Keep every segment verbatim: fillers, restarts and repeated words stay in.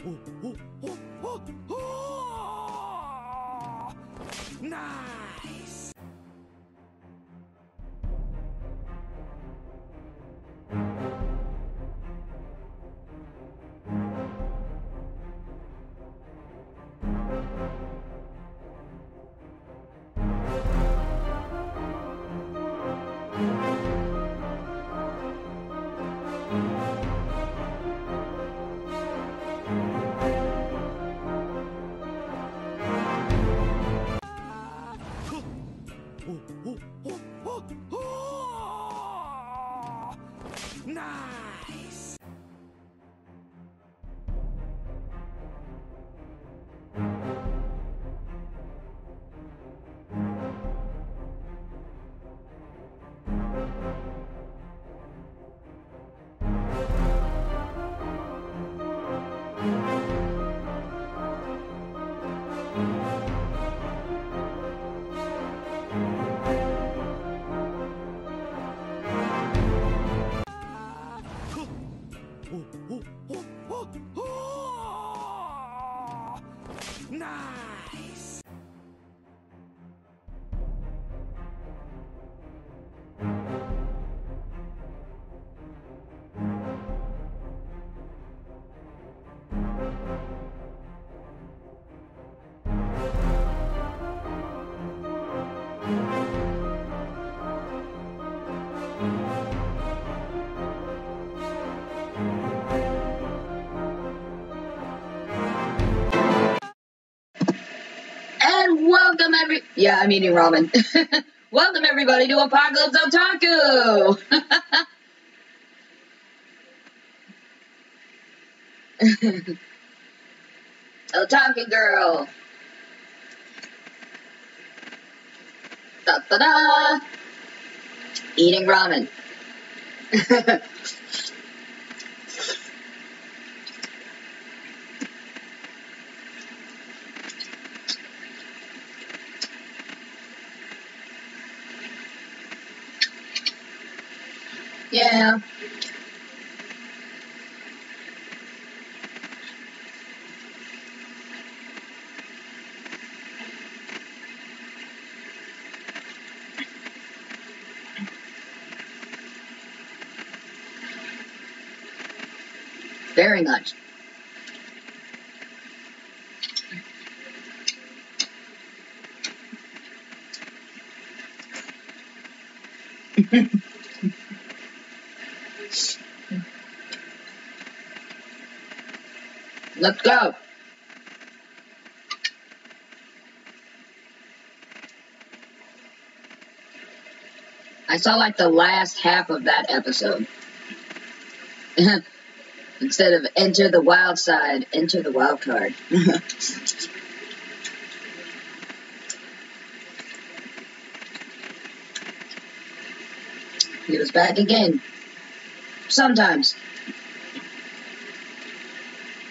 Nice. Nice. Nice. Welcome every yeah, I'm eating ramen. Welcome everybody to Apocalypse Otaku. Otaku girl. Da da da. Eating ramen. Yeah. Very much. Let's go. I saw like the last half of that episode. Instead of enter the wild side, enter the wild card. He was back again. Sometimes.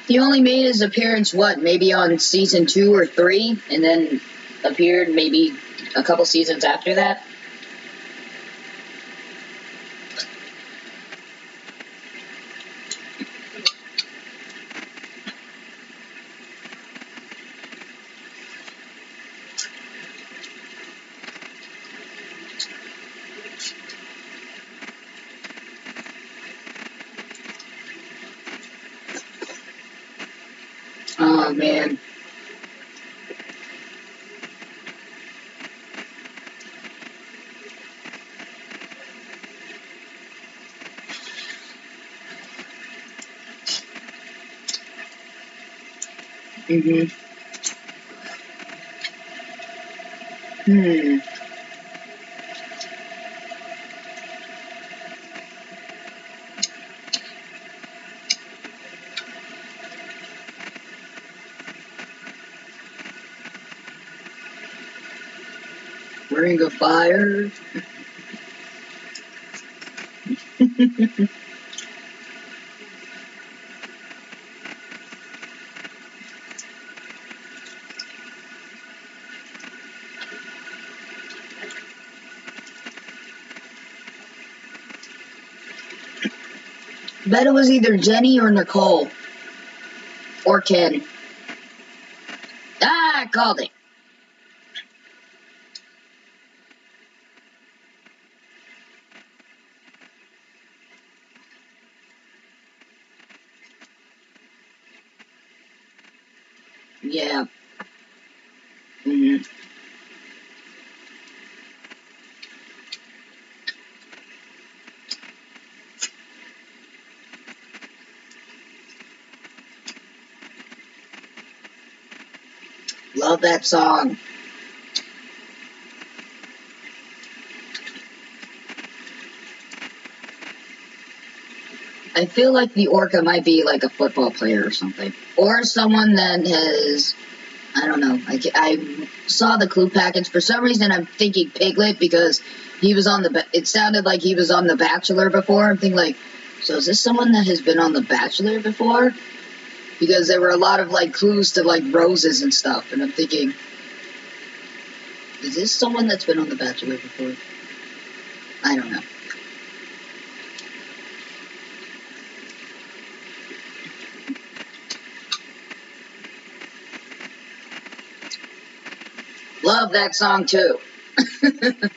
He only made his appearance, what, maybe on season two or three, and then appeared maybe a couple seasons after that. Oh, man. Mm-hmm. Hmm. Ring of Fire. Bet it was either Jenny or Nicole. or ten. Ah, I called it. Yeah. Mm-hmm. Love that song. I feel like the Orca might be like a football player or something. Or someone that has, I don't know, I, I saw the clue package. For some reason, I'm thinking Piglet because he was on the, it sounded like he was on The Bachelor before. I'm thinking like, so is this someone that has been on The Bachelor before? Because there were a lot of like clues to like roses and stuff. And I'm thinking, is this someone that's been on The Bachelor before? I don't know. Love that song too. Mm-hmm.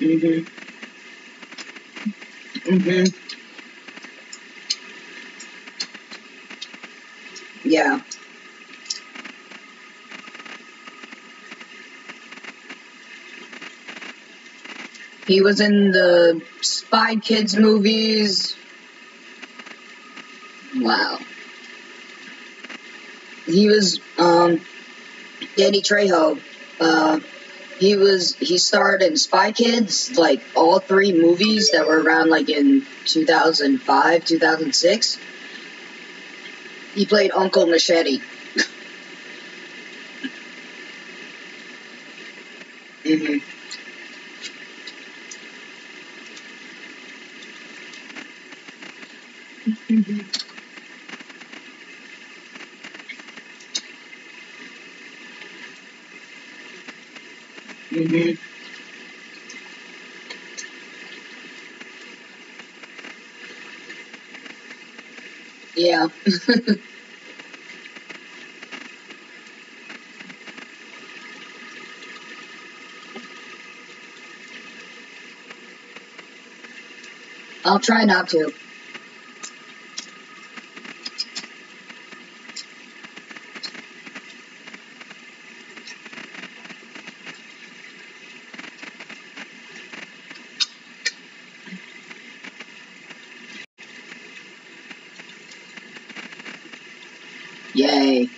Mm-hmm. Mm-hmm. Yeah. He was in the Spy Kids movies. Wow. He was, um, Danny Trejo. Uh, he was, he starred in Spy Kids, like, all three movies that were around, like, in two thousand five, two thousand six. He played Uncle Machete. Mm-hmm. Mm-hmm. Mm-hmm. Yeah. I'll try not to. Yay.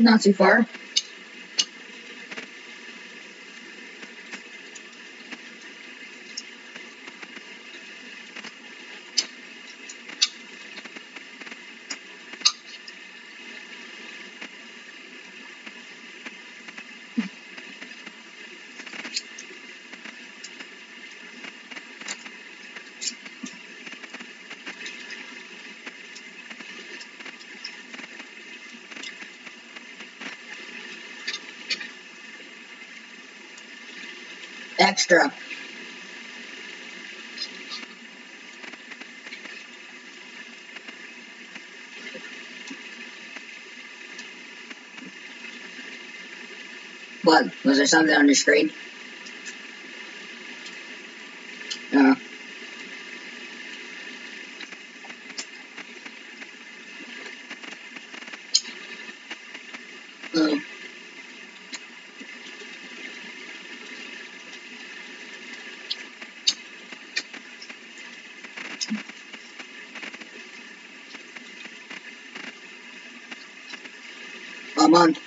Not too far. Extra. What? Was there something on your screen? Uh. Oh. month.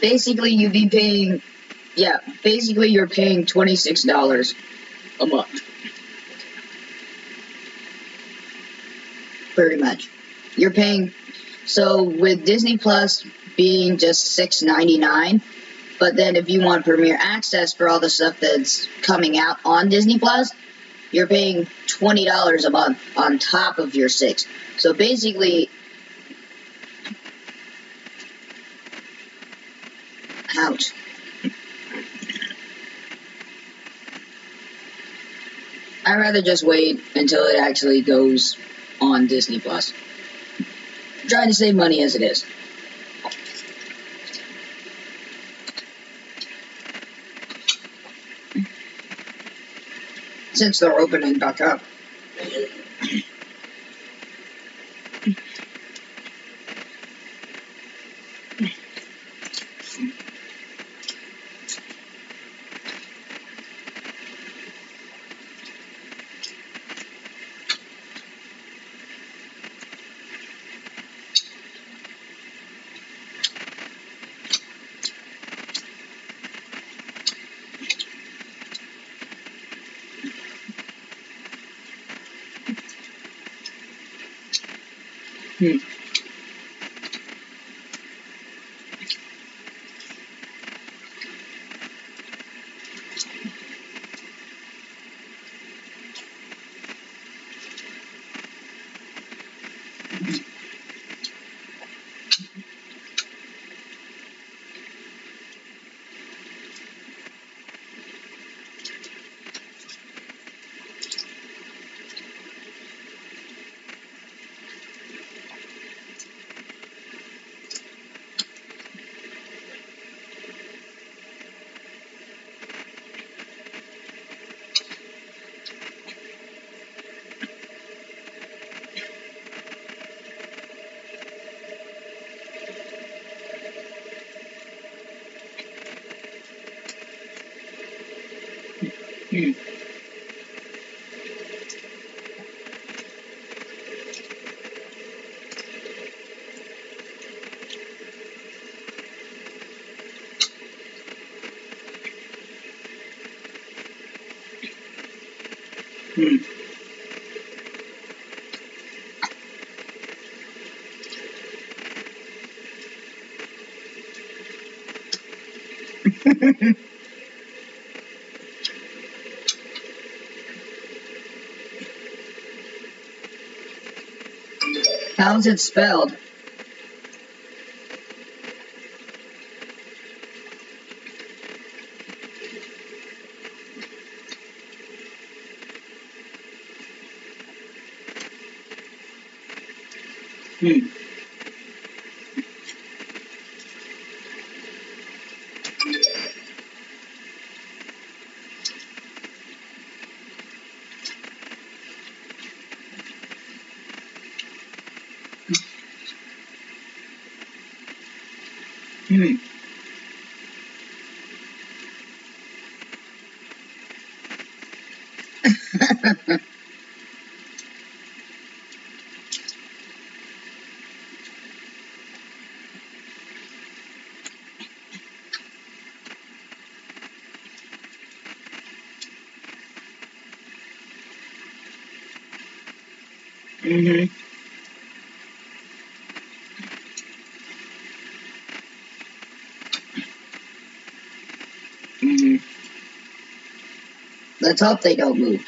Basically, you'd be paying, yeah, basically you're paying twenty-six dollars a month. Pretty much. You're paying, so with Disney Plus being just six ninety-nine, but then if you want Premiere Access for all the stuff that's coming out on Disney Plus, you're paying twenty dollars a month on top of your six. So basically, ouch. I'd rather just wait until it actually goes on Disney Plus. I'm trying to save money as it is. Since they're opening back up. Hmm. Hmm. Hmm. How's it spelled? Hmm. Hmm. Mm-hmm. Let's hope they don't move.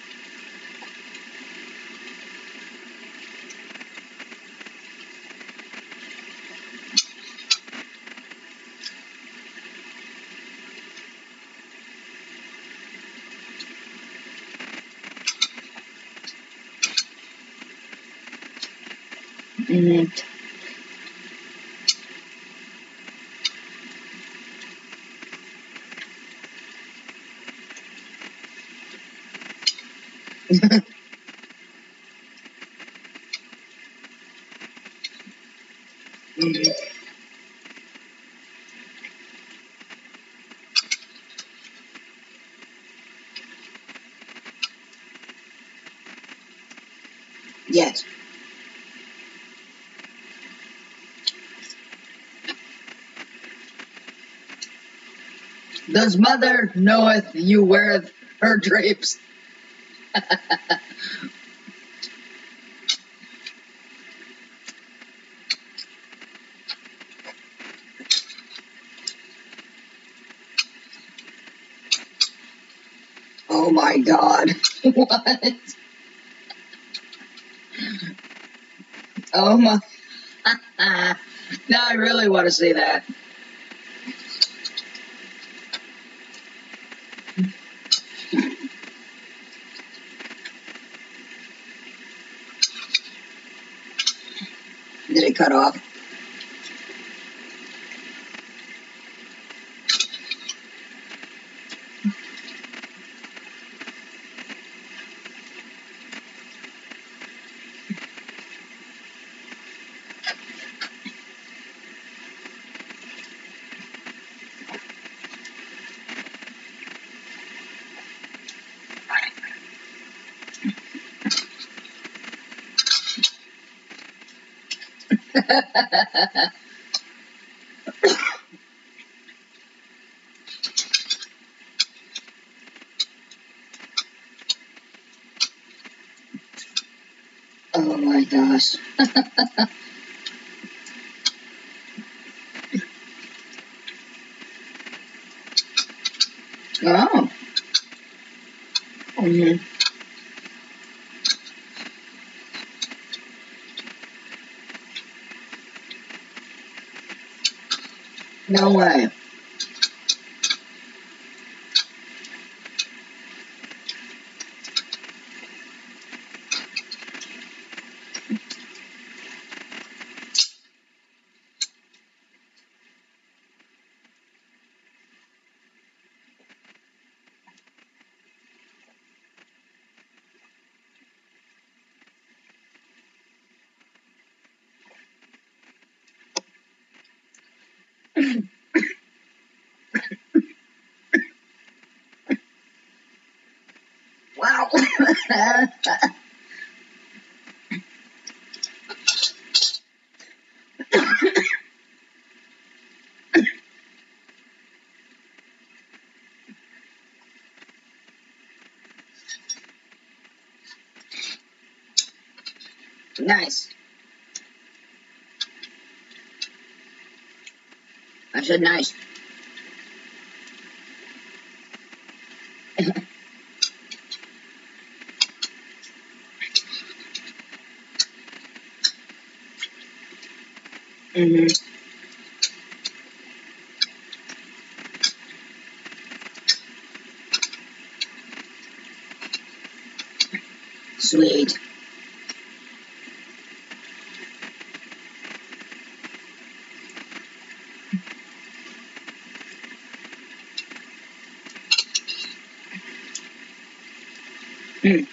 Mm-hmm. Yes. Does mother knoweth you weareth her drapes? Oh my God. What? Oh my. Now I really want to see that. Did it cut off? Oh my gosh. Oh. Mm-hmm. No way. Nice. I said nice. Mm-hmm. Sweet. Mm.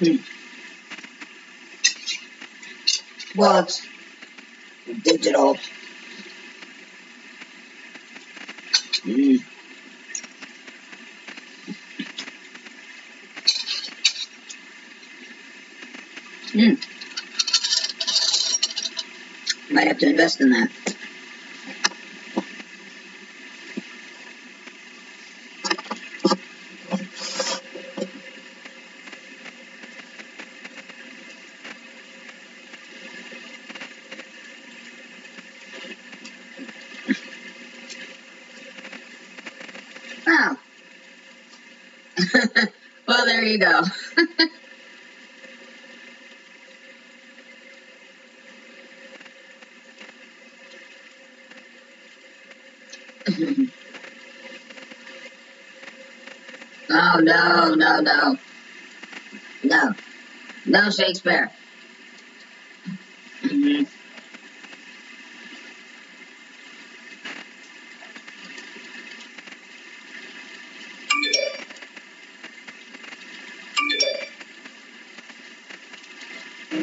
Hmm. Well, it's digital. Mm. Mm. Might have to invest in that. Well, there you go. No, no, no, no. No. No Shakespeare. Mm-hmm.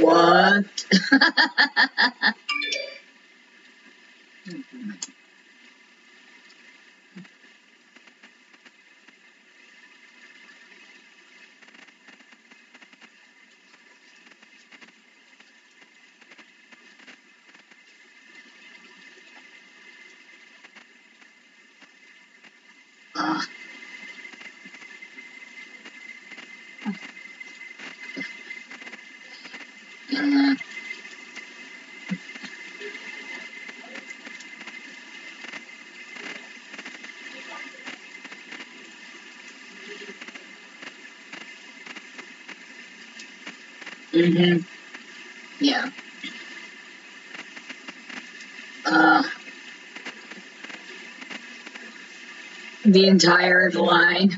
What? Mm-hmm. Yeah. Uh, the entire line.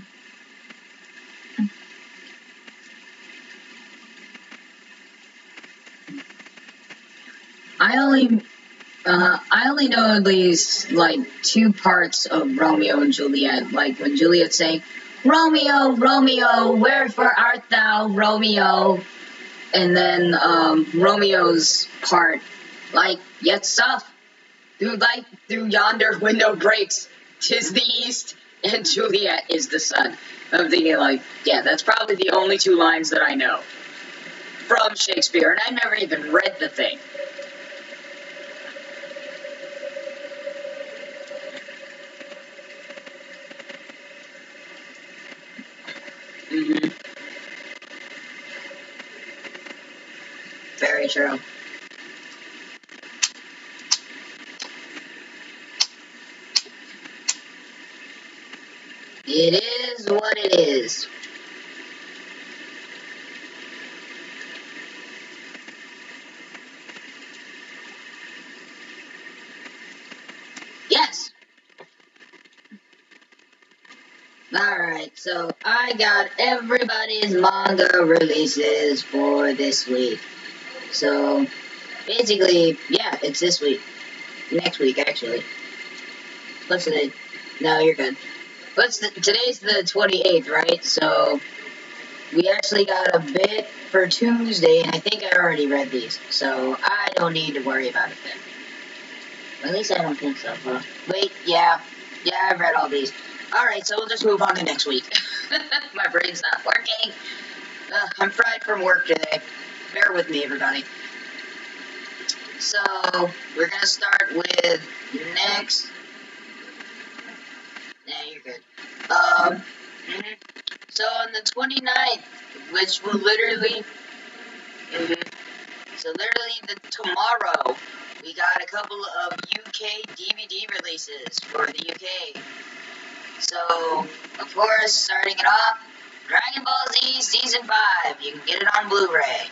I only, uh, I only know at least like two parts of Romeo and Juliet. Like when Juliet's saying, "Romeo, Romeo, wherefore art thou, Romeo?" And then um, Romeo's part, like, yet stuff, through light, through yonder window breaks, tis the east, and Juliet is the sun. I'm thinking, like, yeah, that's probably the only two lines that I know from Shakespeare, and I never even read the thing. Mm-hmm. Very true. It is what it is. Yes! Alright, so I got everybody's manga releases for this week. So, basically, yeah, it's this week. Next week, actually. What's today? No, you're good. What's the, today's the twenty-eighth, right? So, we actually got a bit for Tuesday, and I think I already read these. So, I don't need to worry about it then. Well, at least I don't think so, huh? Wait, yeah. Yeah, I've read all these. Alright, so we'll just move on to next week. My brain's not working. Uh, I'm fried from work today. Bear with me, everybody. So, we're going to start with next... Nah, you're good. Um, mm-hmm. So, on the twenty-ninth, which will literally... Mm-hmm. So, literally the, tomorrow, we got a couple of U K D V D releases for the U K. So, of course, starting it off, Dragon Ball Z Season five. You can get it on Blu-ray.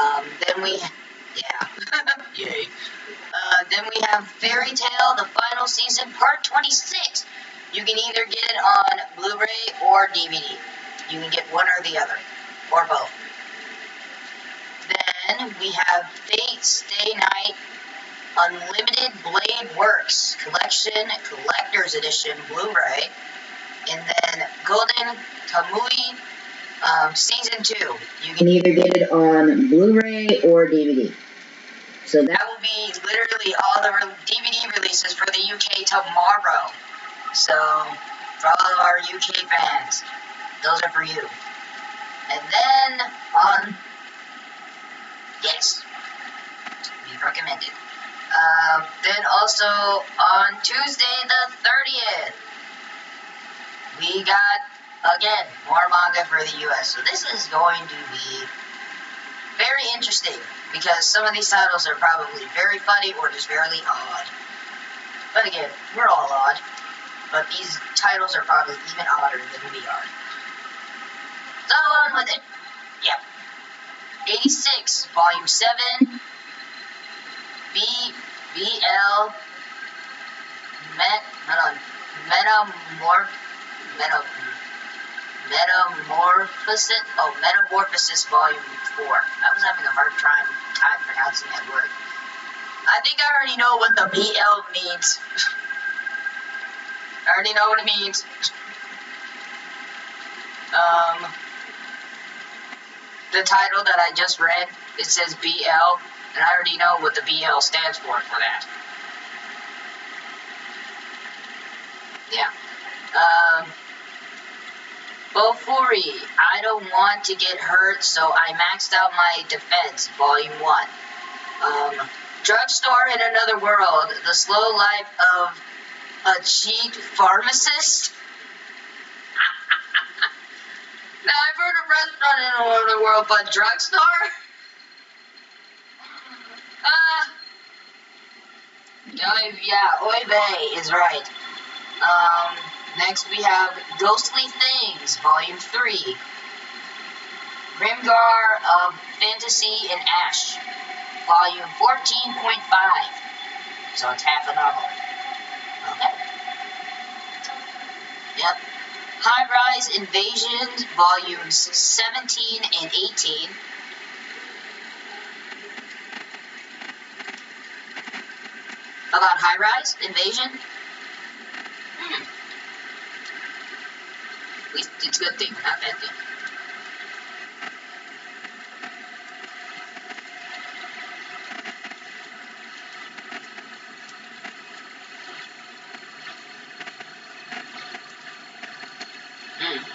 Um, then we, yeah, yay. Uh, then we have Fairy Tail, the final season, part twenty-six. You can either get it on Blu-ray or D V D. You can get one or the other, or both. Then we have Fate Stay Night, Unlimited Blade Works, Collection, Collector's Edition, Blu-ray. And then Golden Kamuy, Um, season two. You can either get it on Blu-ray or D V D. So that will be literally all the re D V D releases for the U K tomorrow. So, for all of our U K fans, those are for you. And then, on... Yes. We recommend it. Uh, then also, on Tuesday the thirtieth, we got... Again, more manga for the U S. So this is going to be very interesting because some of these titles are probably very funny or just very odd. But again, we're all odd. But these titles are probably even odder than we are. So on with it. Yep. eighty-six, Volume seven, B, B L, Met, hold on, Metamorph, Metamorph, Metamorphosis, oh, Metamorphosis Volume four. I was having a hard time, time pronouncing that word. I think I already know what the B L means. I already know what it means. Um, the title that I just read, it says B L, and I already know what the B L stands for for that. Yeah. Um, Bofuri, I don't want to get hurt, so I maxed out my defense, Volume one. Um, Drugstore in Another World, The Slow Life of a Cheat Pharmacist. Now, I've heard of Restaurant in Another World, but Drugstore? uh, oh, yeah, Oy Vey is right. Um, next we have Ghostly Things, Volume three. Grimgar of Fantasy and Ash, Volume fourteen point five. So it's half a novel. Okay. Yep. High Rise Invasion, Volumes seventeen and eighteen. About High Rise Invasion? Hmm. At least it's a good thing, not bad thing. Hmm.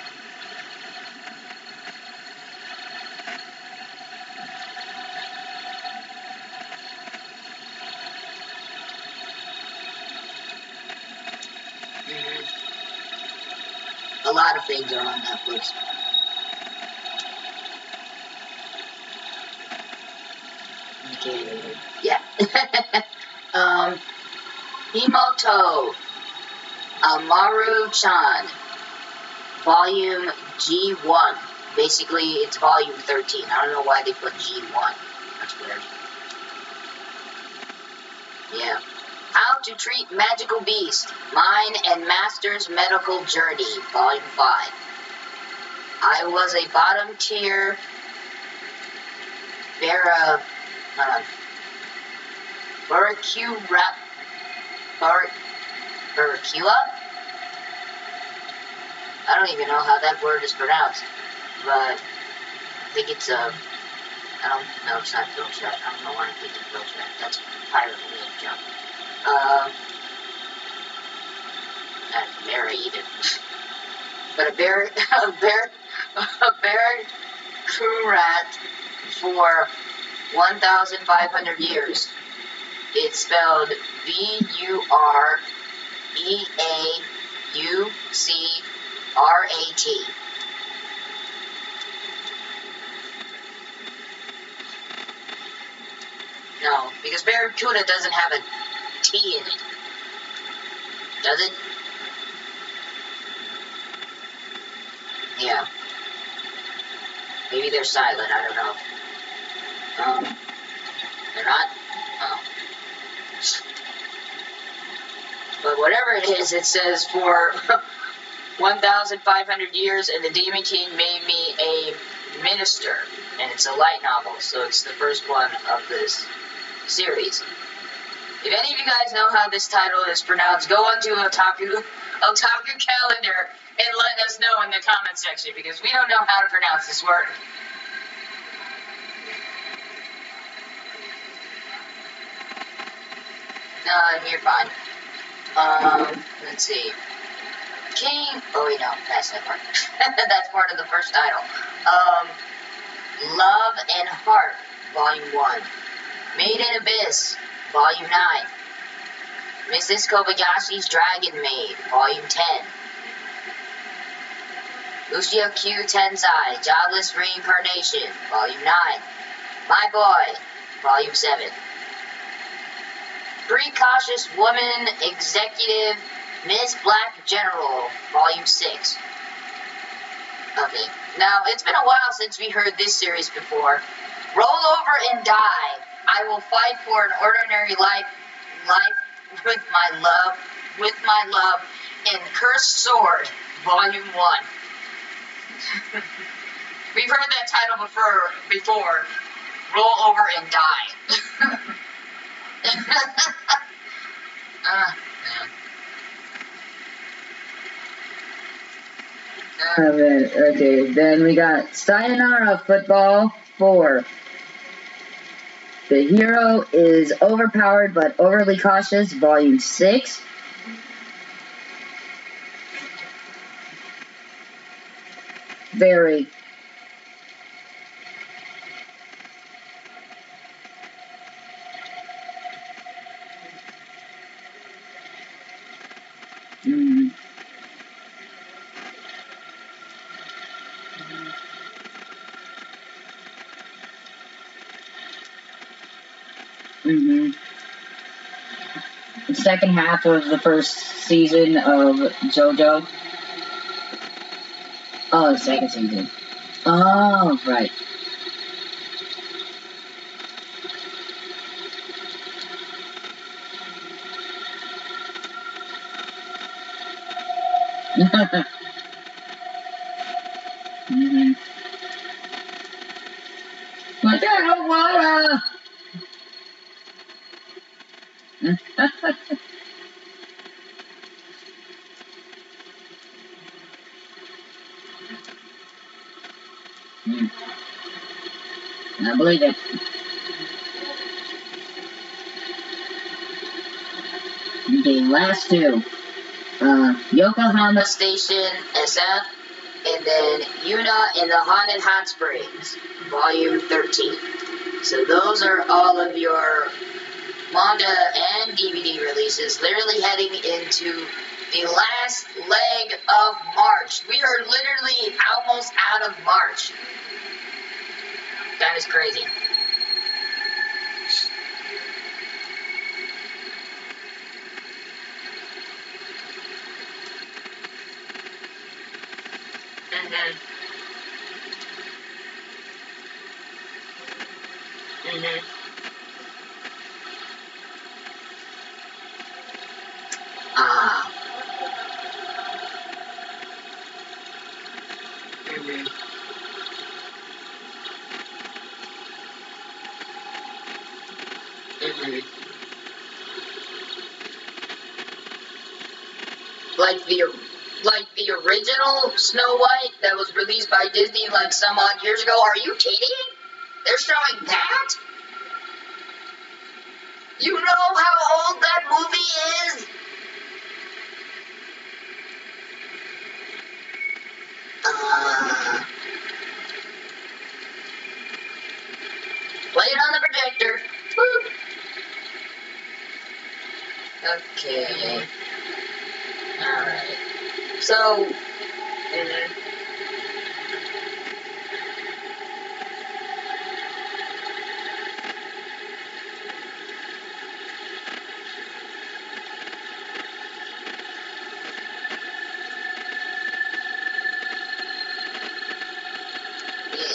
A lot of things are on Netflix. Okay, yeah. um, Himoto Amaru-chan, Volume G one. Basically, it's Volume thirteen. I don't know why they put G one. That's weird. Yeah. How to Treat Magical Beast, Mine and Master's Medical Journey, Volume five. I was a bottom tier Bara, uh, Baracura, Bar, Baracula? I don't even know how that word is pronounced, but I think it's, uh, I don't know, it's not Filch Rat. I don't know why I'm thinking Filch Rat. That's pirate related junk. Uh, not bear either, but a bear, a bear, a barracuda for one thousand five hundred years. It's spelled B U R E A U C R A T. No, because barracuda doesn't have a T in it. Does it? Yeah. Maybe they're silent, I don't know. Um, they're not? Oh. But whatever it is, it says for one thousand five hundred years, and the Demon King made me a minister. And it's a light novel, so it's the first one of this series. If any of you guys know how this title is pronounced, go onto Otaku, Otaku Calendar and let us know in the comment section, because we don't know how to pronounce this word. No, you're fine. Um, let's see. King... Oh, wait, no, that's that part. That's part of the first title. Um, Love and Heart, Volume one. Made in Abyss, Volume nine. Missus Kobayashi's Dragon Maid, Volume ten. Lucio Q Tensai, Jobless Reincarnation, Volume nine. My Boy, Volume seven. Precautious Woman Executive, Miss Black General, Volume six. Okay, now it's been a while since we heard this series before. Roll Over and Die. I will fight for an ordinary life, life with my love, with my love, and Cursed Sword, Volume one. We've heard that title before. Before, Roll Over and Die. uh, uh. Seven. Okay, then we got Sayonara Football four. The Hero is Overpowered but Overly Cautious, Volume six. Very. Mm. Mm-hmm. The second half was the first season of JoJo. Oh, the second season. Oh, right. mm-hmm. But I don't wanna. mm. I believe it. Okay, last two. Uh, Yokohama Station S F, and then Yuna in the Haunted Hot Springs, Volume thirteen. So those are all of your manga and D V D releases, literally heading into the last leg of March. We are literally almost out of March. That is crazy. Mm-hmm. Mm-hmm. Ah. Mm-hmm. Mm-hmm. Like the like the original Snow White that was released by Disney like some odd years ago. Are you kidding? They're showing that? You know how old that movie is? Uh, play it on the projector. Woo. Okay. Alright. So. Mm-hmm.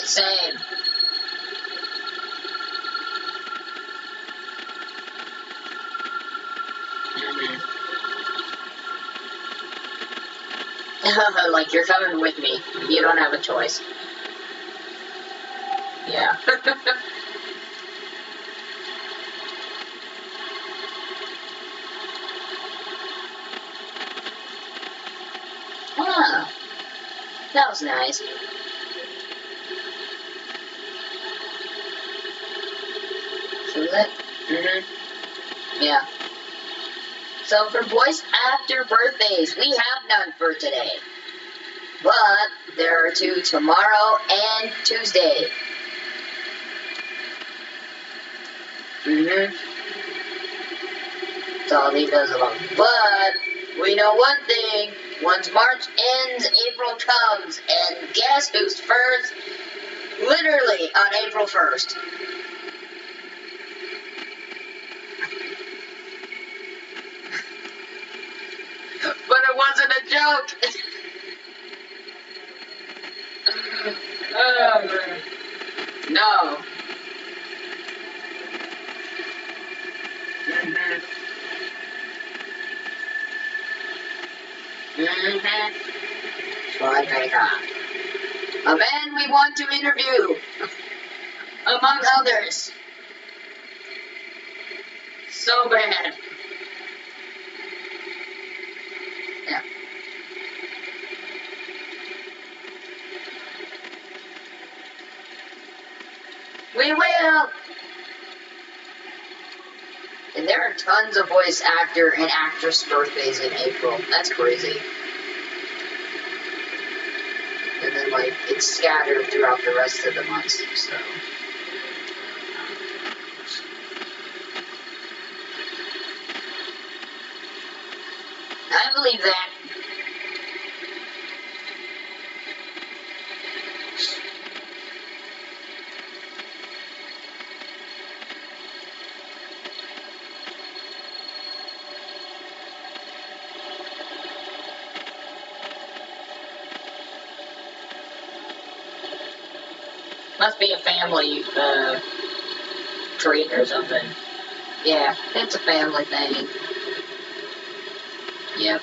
Same. Mm-hmm. Like, you're coming with me. You don't have a choice. Yeah. Ah, that was nice. It? Mm-hmm. Yeah. So for voice after birthdays, we have none for today. But there are two tomorrow and Tuesday. Mm-hmm. So I'll leave those alone. But we know one thing. Once March ends, April comes. And guess who's first? Literally on April first. But it wasn't a joke. Oh, man. No. Mm-hmm. Mm-hmm. Troy Baker. A man we want to interview, among others. So bad. Yeah. We will! And there are tons of voice actor and actress birthdays in April. That's crazy. And then, like, it's scattered throughout the rest of the months, so... I believe that. Must be a family uh, treat or something. Yeah, it's a family thing. Yep.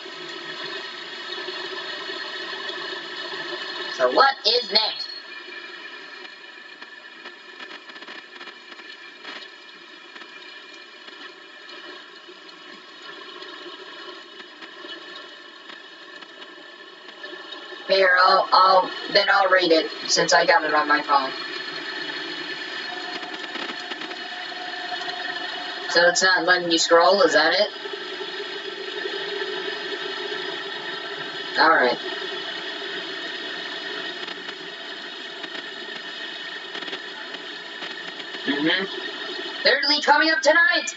So what is next? Here, I'll, I'll, then I'll read it since I got it on my phone. So it's not letting you scroll, is that it? Alright. Mm-hmm. Thirdly, coming up tonight!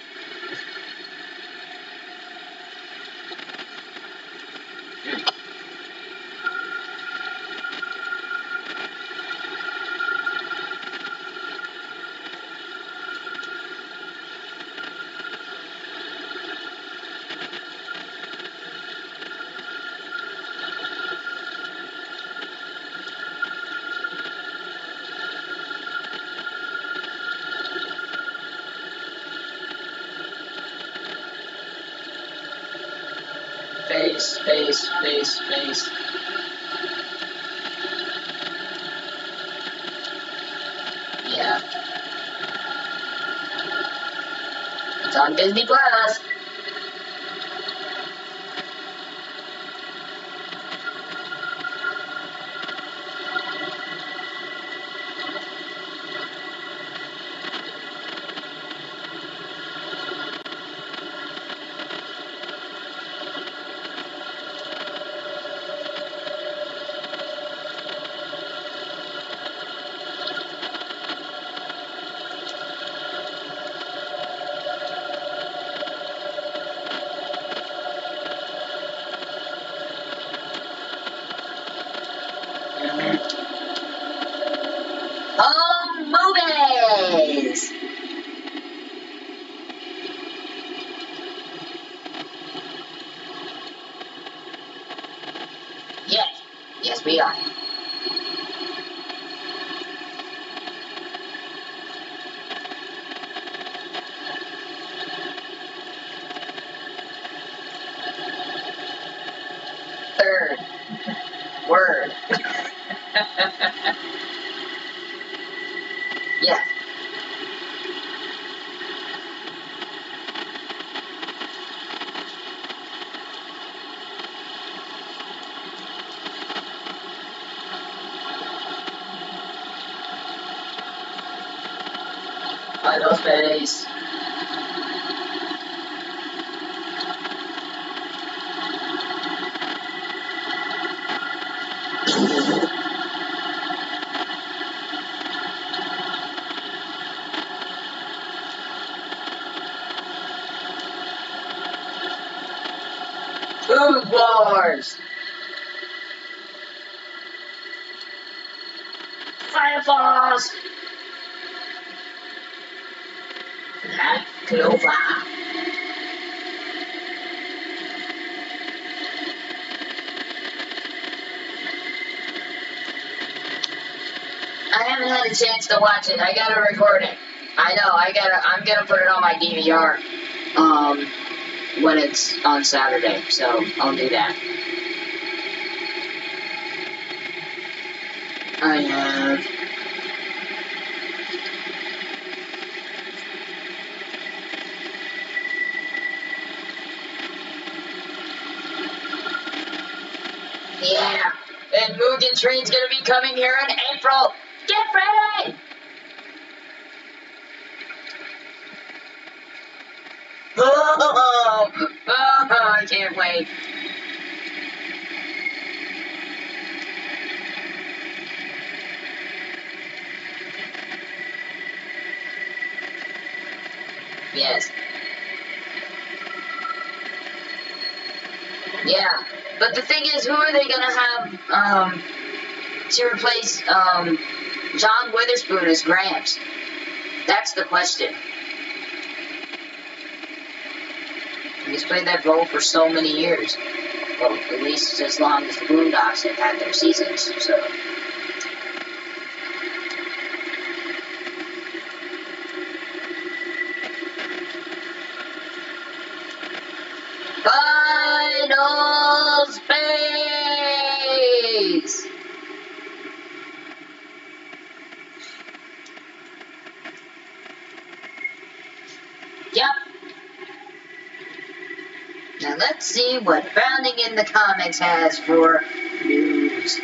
Face, face, face. Yeah. It's on Disney Plus. Face. Food Wars. Fireballs. Clover. I haven't had a chance to watch it. I gotta record it. I know. I gotta. I'm gonna put it on my D V R um, when it's on Saturday. So I'll do that. I have Yeah, that Mugen Train's gonna be coming here in April. Get ready! Oh, oh, oh, oh, I can't wait. Yes. Yeah. But the thing is, who are they gonna have um, to replace um, John Witherspoon as Gramps? That's the question. He's played that role for so many years. Well, at least as long as the Boondocks have had their seasons, so. Final space! Yep. Now let's see what Founding in the Comics has for news.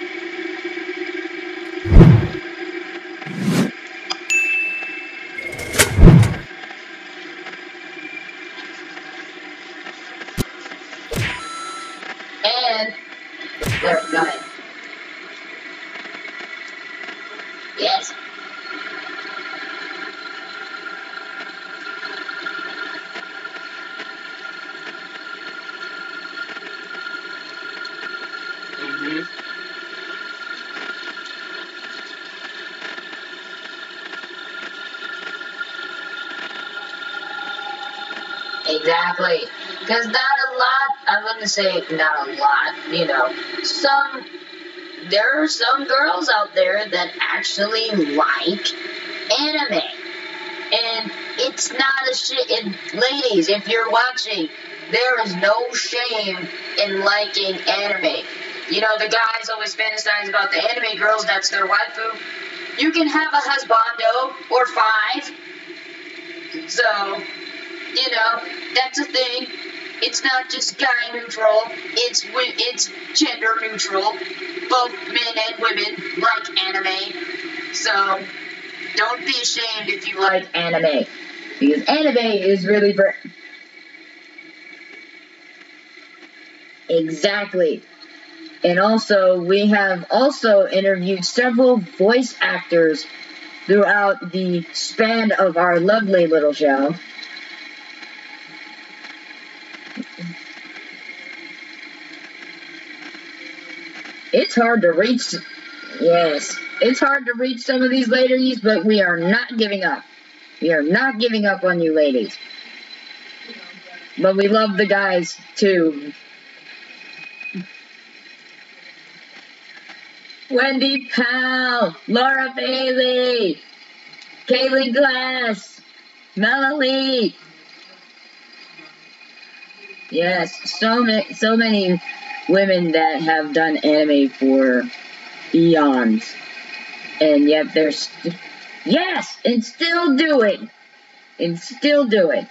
Exactly, because not a lot, I'm going to say not a lot, you know, some, there are some girls out there that actually like anime, and it's not a shit, and ladies, if you're watching, there is no shame in liking anime. You know, the guys always fantasize about the anime girls, that's their waifu. You can have a husbando, or five, so... You know, that's a thing. It's not just guy neutral. It's it's gender neutral. Both men and women like anime. So, don't be ashamed if you like anime. Because anime is really... Br exactly. And also, we have also interviewed several voice actors throughout the span of our lovely little show. It's hard to reach, yes, it's hard to reach some of these ladies, but we are not giving up. We are not giving up on you ladies. But we love the guys, too. Wendy Powell, Laura Bailey, Kaylee Glass, Melanie. Yes, so many, so many... women that have done anime for eons, and yet they're st yes, and still do it, and still do it.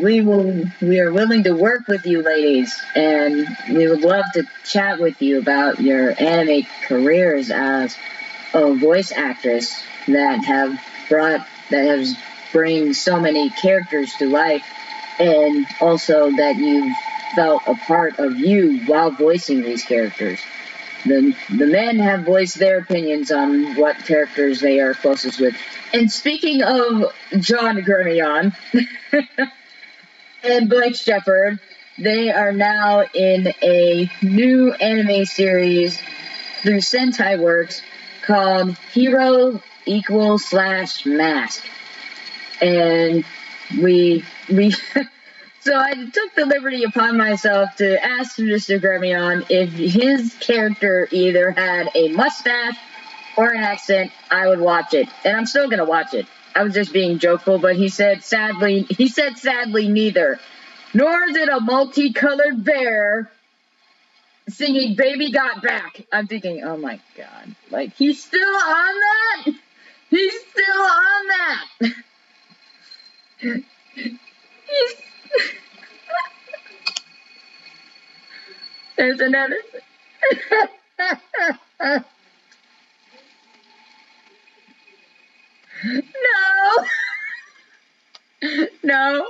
We will, we are willing to work with you, ladies, and we would love to chat with you about your anime careers as a voice actress that have brought, that has bring so many characters to life, and also that you've felt a part of you while voicing these characters. The, the men have voiced their opinions on what characters they are closest with. And speaking of John Gourneon and Blake Shepherd, they are now in a new anime series through Sentai Works called Hero Equal Slash Mask. And we... we So I took the liberty upon myself to ask Mister Gourneon if his character either had a mustache or an accent, I would watch it. And I'm still going to watch it. I was just being jokeful, but he said sadly, he said sadly neither. Nor did a multicolored bear singing Baby Got Back. I'm thinking, oh my god, like, he's still on that? He's still on that! He's... There's another... No! No.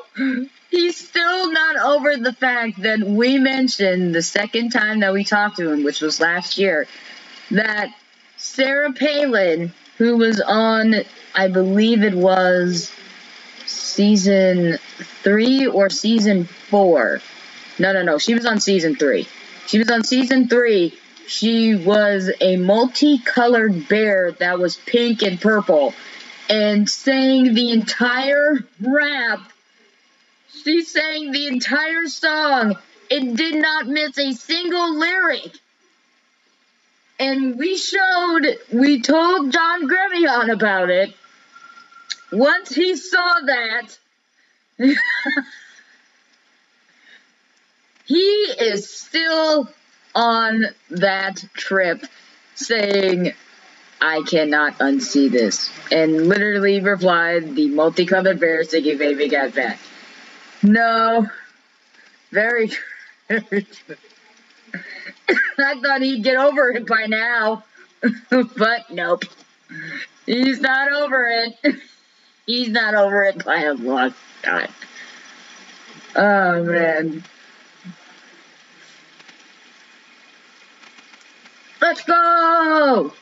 He's still not over the fact that we mentioned the second time that we talked to him, which was last year, that Sarah Palin, who was on, I believe it was season three or season four. No, no, no. She was on season three. She was on season three. She was a multicolored bear that was pink and purple and sang the entire rap. She sang the entire song and did not miss a single lyric. And we showed, we told John Gourneon about it. Once he saw that, he is still on that trip saying, I cannot unsee this. And literally replied, the multicolored bear singing Baby Got Back. No. Very true. Very true. I thought he'd get over it by now, but nope. He's not over it. He's not over it by a long time. Oh, man. Let's go!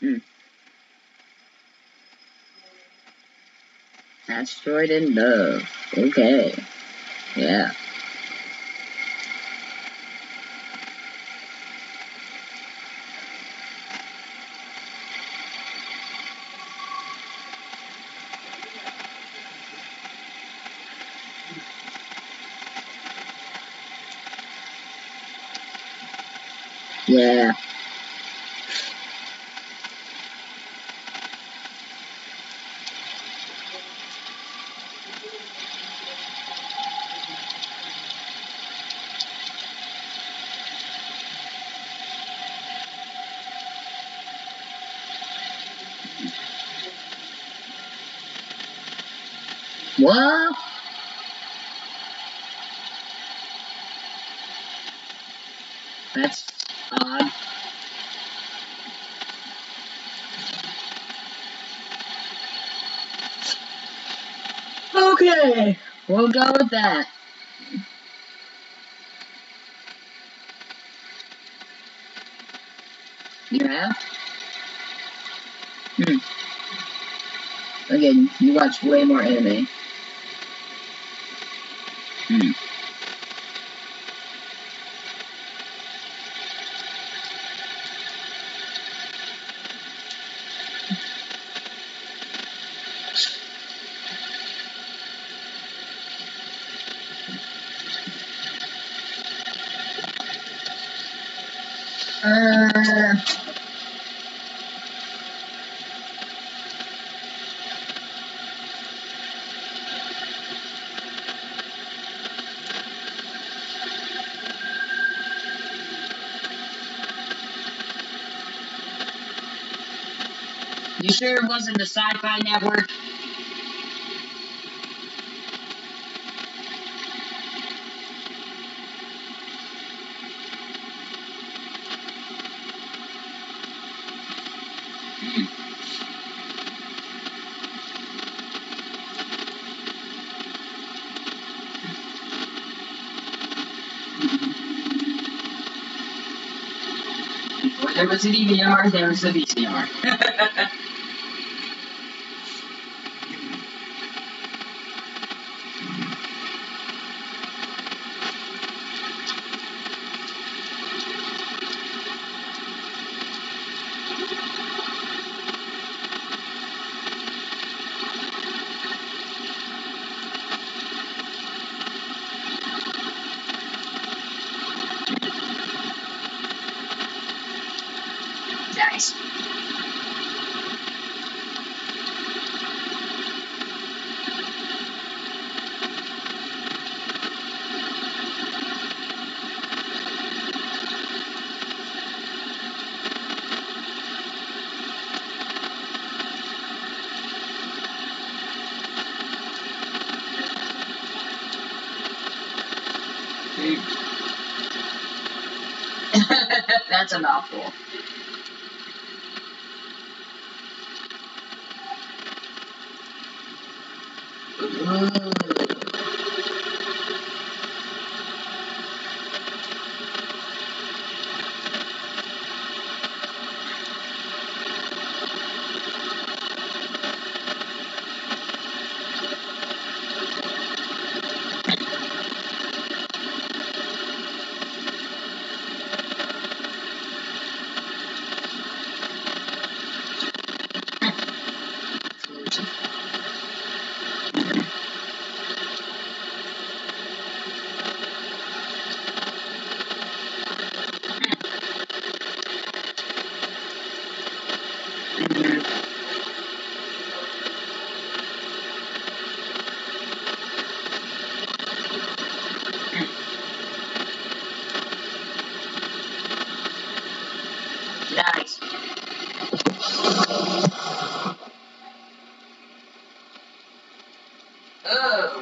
Hmm. Asteroid in love. Okay. Yeah. Yeah. What? That's odd. Okay, we'll go with that. You have? Hmm. Again, you watch way more anime. Hmm. Uh. You sure it wasn't the Sci-Fi Network? There was a D V R, there was a V C R. Creek. That's a mouthful. Ooh.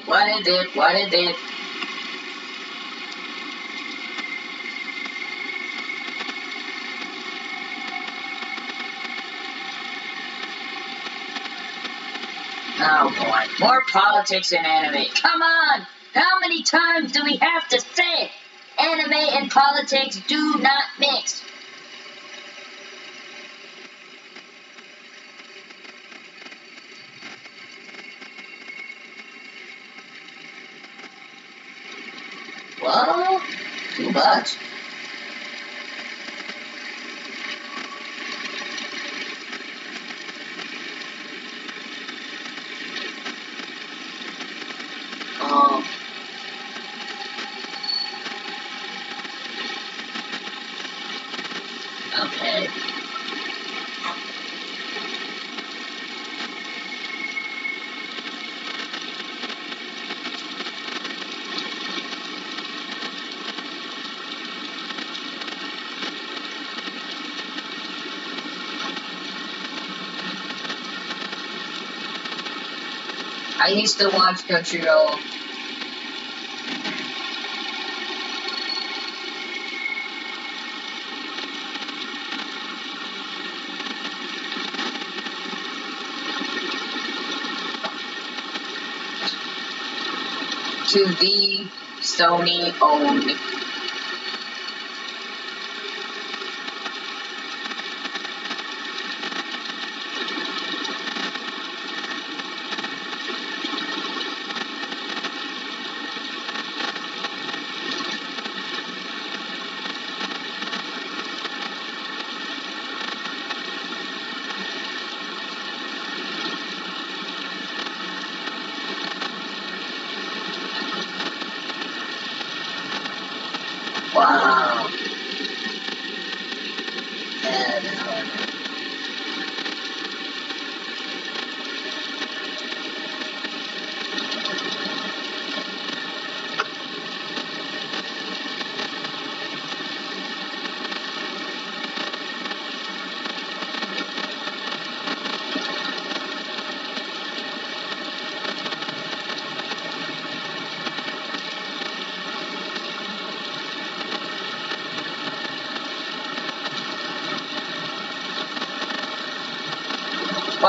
What is it? What is it? Oh boy, more politics in anime. Come on! How many times do we have to say it? Anime and politics do not mix. But oh. Okay. I used to watch Crunchyroll. To be Sony owned.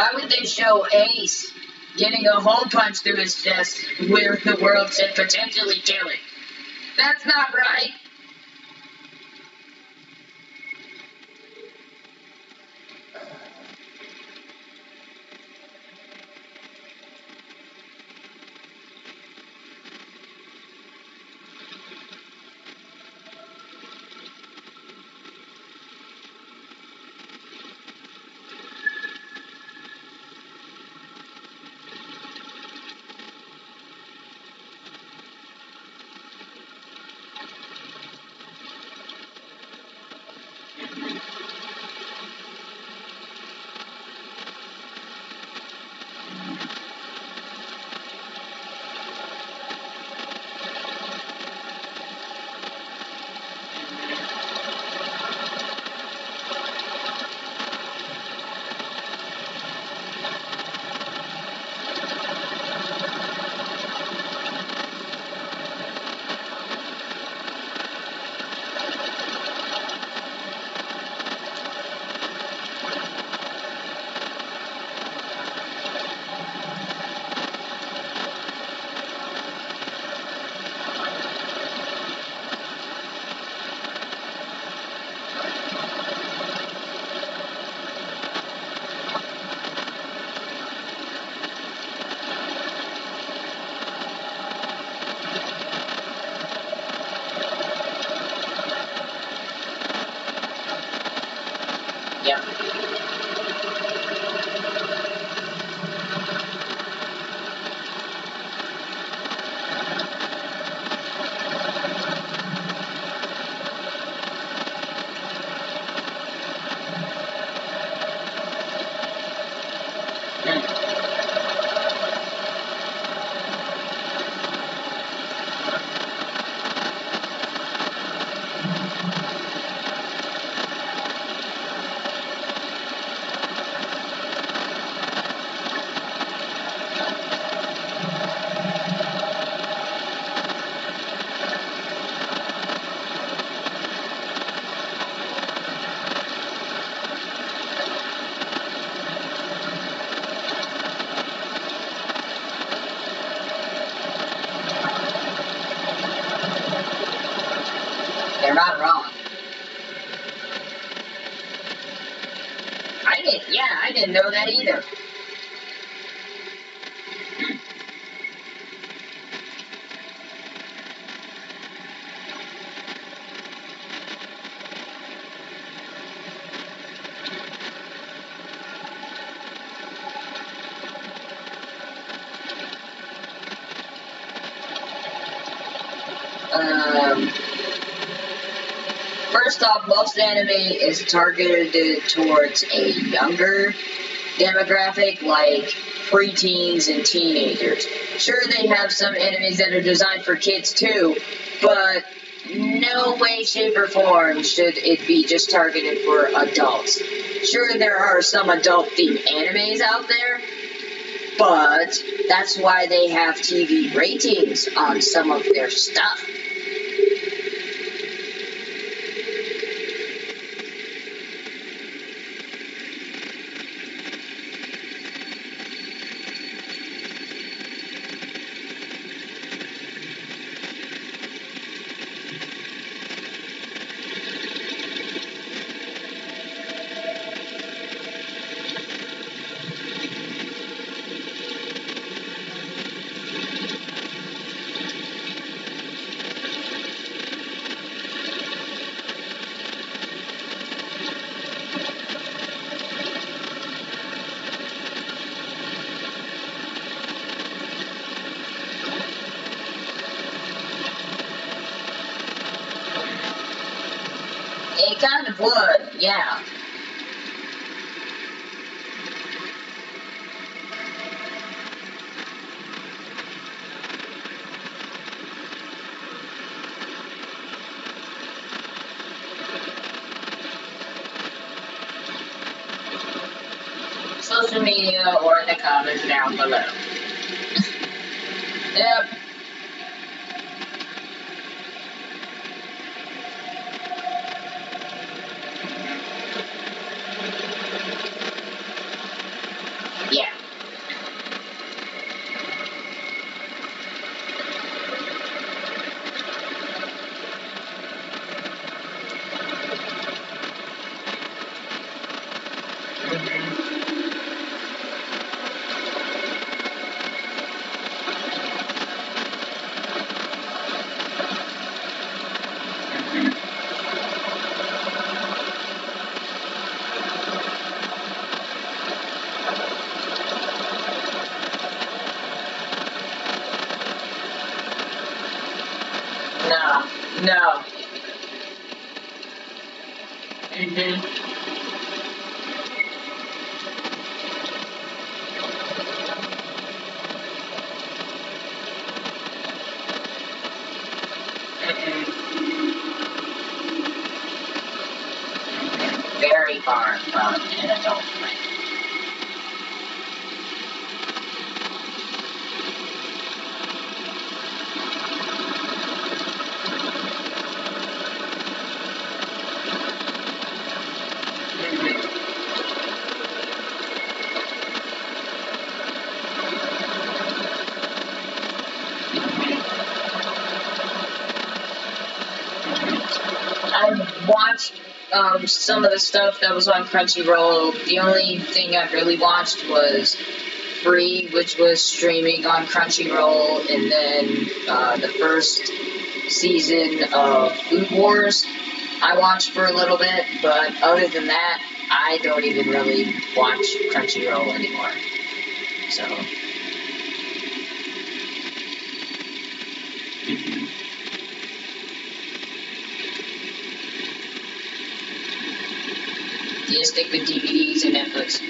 Why would they show Ace getting a hole punch through his chest where the world said potentially kill it? That's not right. They're not wrong. I didn't, yeah, I didn't know that either. Most anime is targeted towards a younger demographic, like preteens and teenagers. Sure, they have some animes that are designed for kids too, but no way, shape, or form should it be just targeted for adults. Sure, there are some adult-themed animes out there, but that's why they have T V ratings on some of their stuff. Kind of would, yeah. Social media or in the comments down below. Yep. Um, some of the stuff that was on Crunchyroll, the only thing I really watched was Free, which was streaming on Crunchyroll, and then uh, the first season of Food Wars I watched for a little bit, but other than that, I don't even really watch Crunchyroll anymore, so... You stick with D V Ds and Netflix.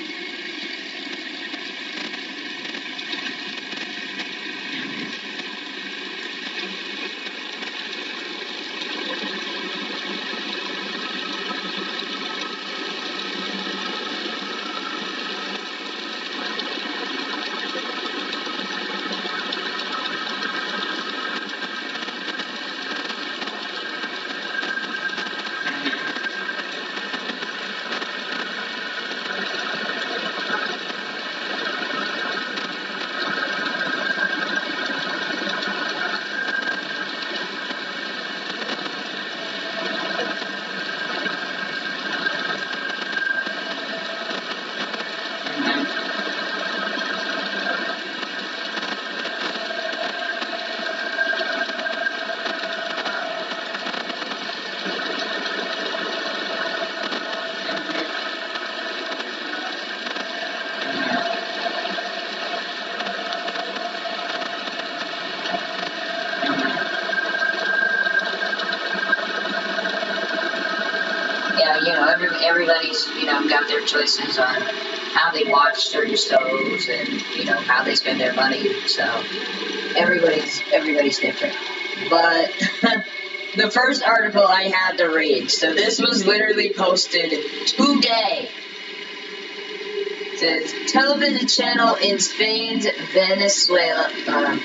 you know, every, everybody's, you know, got their choices on how they watch certain shows and, you know, how they spend their money. So everybody's, everybody's different. But the first article I had to read, so this was literally posted today. It says, television channel in Spain's Venezuela, uh,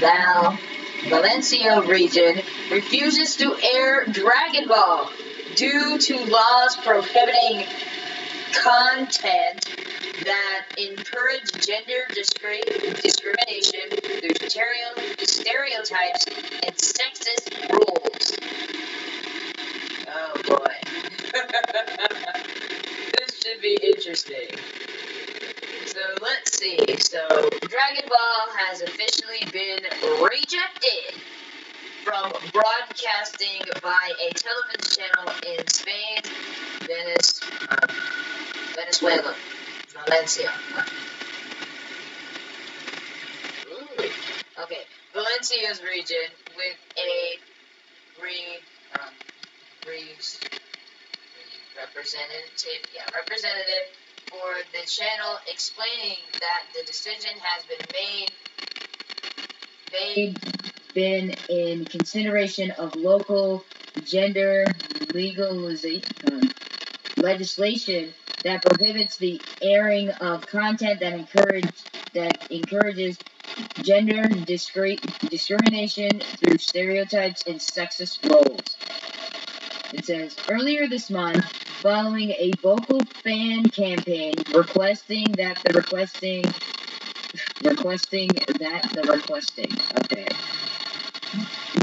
Val, Valencia region refuses to air Dragon Ball due to laws prohibiting content that encourage gender discrimination through stereotypes and sexist rules. Oh boy. This should be interesting. So let's see. So Dragon Ball has officially been rejected from broadcasting by a television channel in Spain, Venice, uh, Venezuela, Valencia. Ooh. Okay, Valencia's region with a re, um, re, representative, yeah, representative for the channel, explaining that the decision has been made. Made. Been in consideration of local gender legalization um, legislation that prohibits the airing of content that encourage that encourages gender discre discrimination through stereotypes and sexist roles. It says earlier this month, following a vocal fan campaign requesting that the requesting requesting that the requesting okay.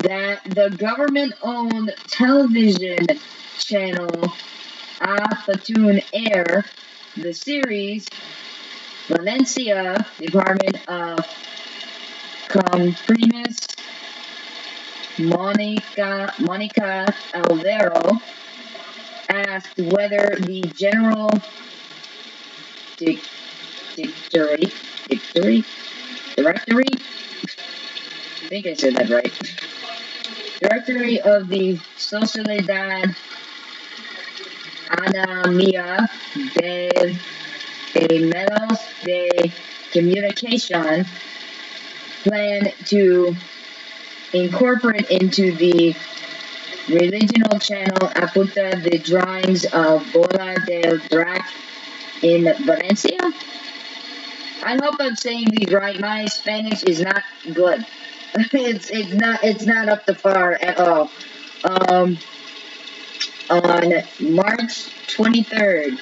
that the government-owned television channel Afatoon Air, the series Valencia Department of Comprimis Monica, Monica Alvaro asked whether the general directory, directory, directory, I think I said that right, Directory of the Sociedad Anónima de, de Medios de Communicación plan to incorporate into the religional channel Apunta the drawings of Bola del Drac in Valencia. I hope I'm saying these right. My Spanish is not good. It's it's not it's not up to par at all. Um, on March twenty-third,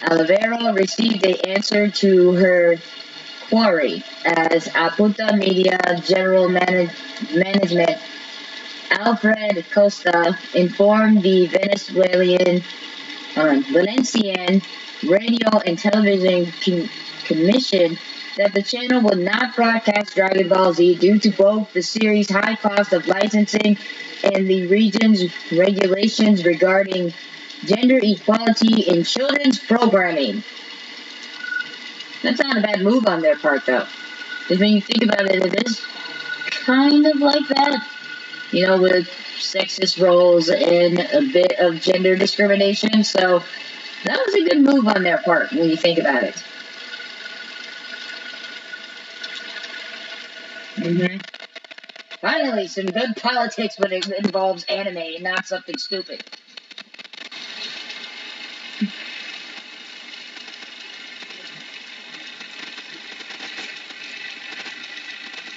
Alvaro received the answer to her query as Apunta Media General Manage Management Alfred Costa informed the Venezuelan uh, Valencian Radio and Television Com Commission that the channel will not broadcast Dragon Ball Z due to both the series' high cost of licensing and the region's regulations regarding gender equality in children's programming. That's not a bad move on their part, though. Because when you think about it, it is kind of like that. You know, with sexist roles and a bit of gender discrimination. So that was a good move on their part when you think about it. Mm-hmm. Finally, some good politics when it involves anime and not something stupid.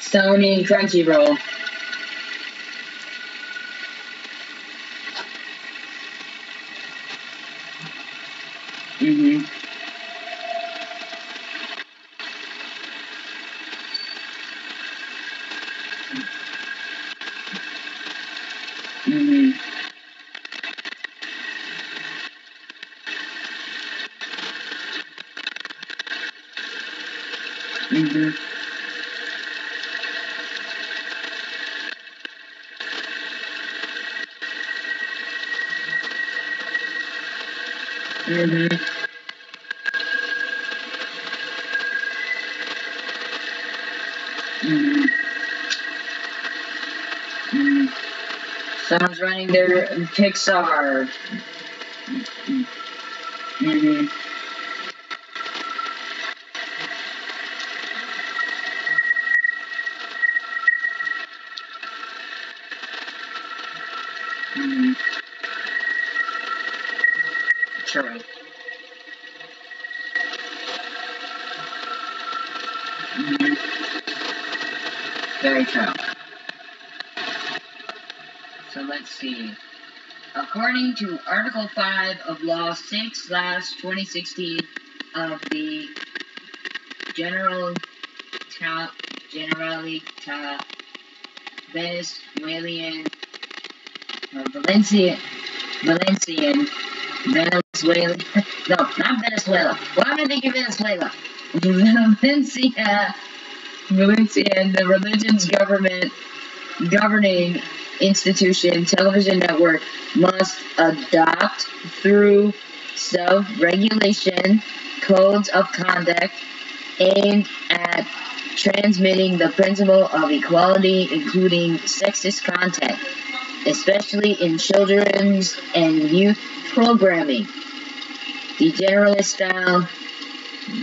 Sony and Crunchyroll. Mm-hmm. Someone's running their Pixar Mm-hmm. Mm-hmm. Chilling. Mm-hmm. Very true. So let's see. According to Article five of Law six slash twenty sixteen of the General Ta Generalita Venezuelan uh, Valencia Valencian Venezuela No, not Venezuela. Why am I thinking Venezuela? Valencia Valencia and the religion's government governing institution, television network, must adopt through self-regulation codes of conduct aimed at transmitting the principle of equality, including sexist content, especially in children's and youth programming. The generalist-style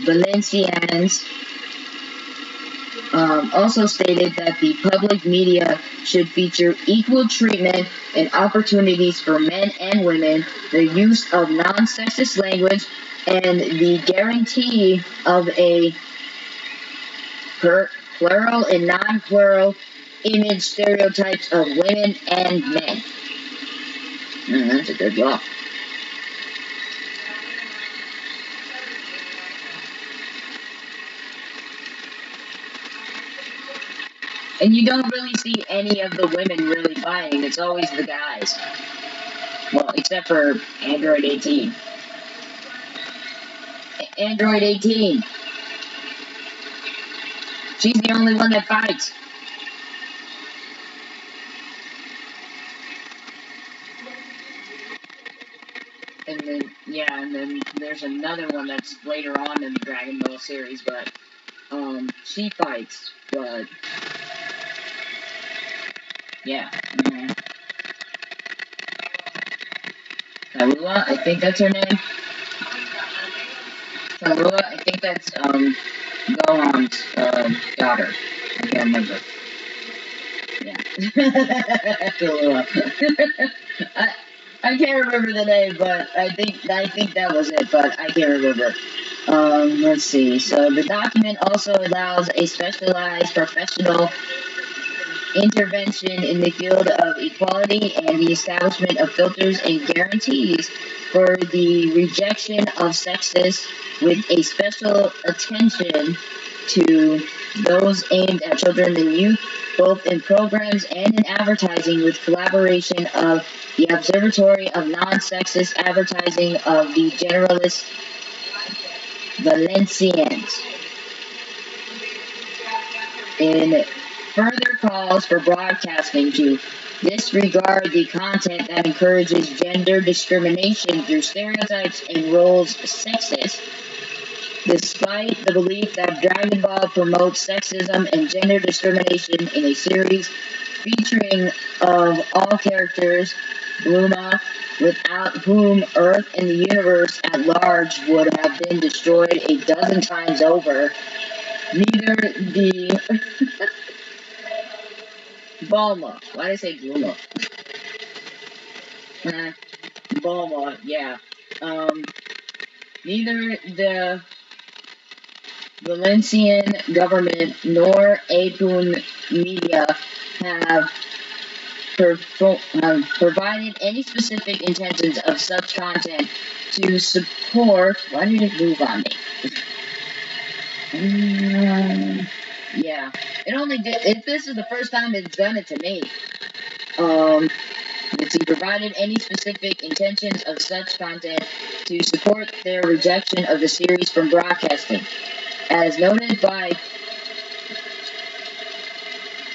Valencians Um, also stated that the public media should feature equal treatment and opportunities for men and women, the use of non-sexist language, and the guarantee of a per plural and non-plural image stereotypes of women and men. Mm, that's a good law. And you don't really see any of the women really buying. It's always the guys. Well, except for Android eighteen. Android eighteen. She's the only one that fights. And then, yeah, and then there's another one that's later on in the Dragon Ball series, but, um, she fights, but... Yeah. Mm-hmm. Tarula, I think that's her name. Tarula, I think that's, um, Gohan's, uh, daughter. I can't remember. Yeah. Tarula. I, I can't remember the name, but I think, I think that was it, but I can't remember. Um, let's see. So the document also allows a specialized professional intervention in the field of equality and the establishment of filters and guarantees for the rejection of sexism, with a special attention to those aimed at children and youth, both in programs and in advertising, with collaboration of the Observatory of Non-Sexist Advertising of the Generalist Valencians. In further calls for broadcasting to disregard the content that encourages gender discrimination through stereotypes and roles sexist. Despite the belief that Dragon Ball promotes sexism and gender discrimination in a series featuring of all characters, Bluma, without whom Earth and the universe at large would have been destroyed a dozen times over, neither the... Bulma. Why did I say Bluma? Eh, Bulma, yeah. Um, neither the Valencian government nor Apun media have uh, provided any specific intentions of such content to support... Why did it move on me? Um, yeah. It only did, if this is the first time it's done it to me. Um, it's provided any specific intentions of such content to support their rejection of the series from broadcasting. As noted by,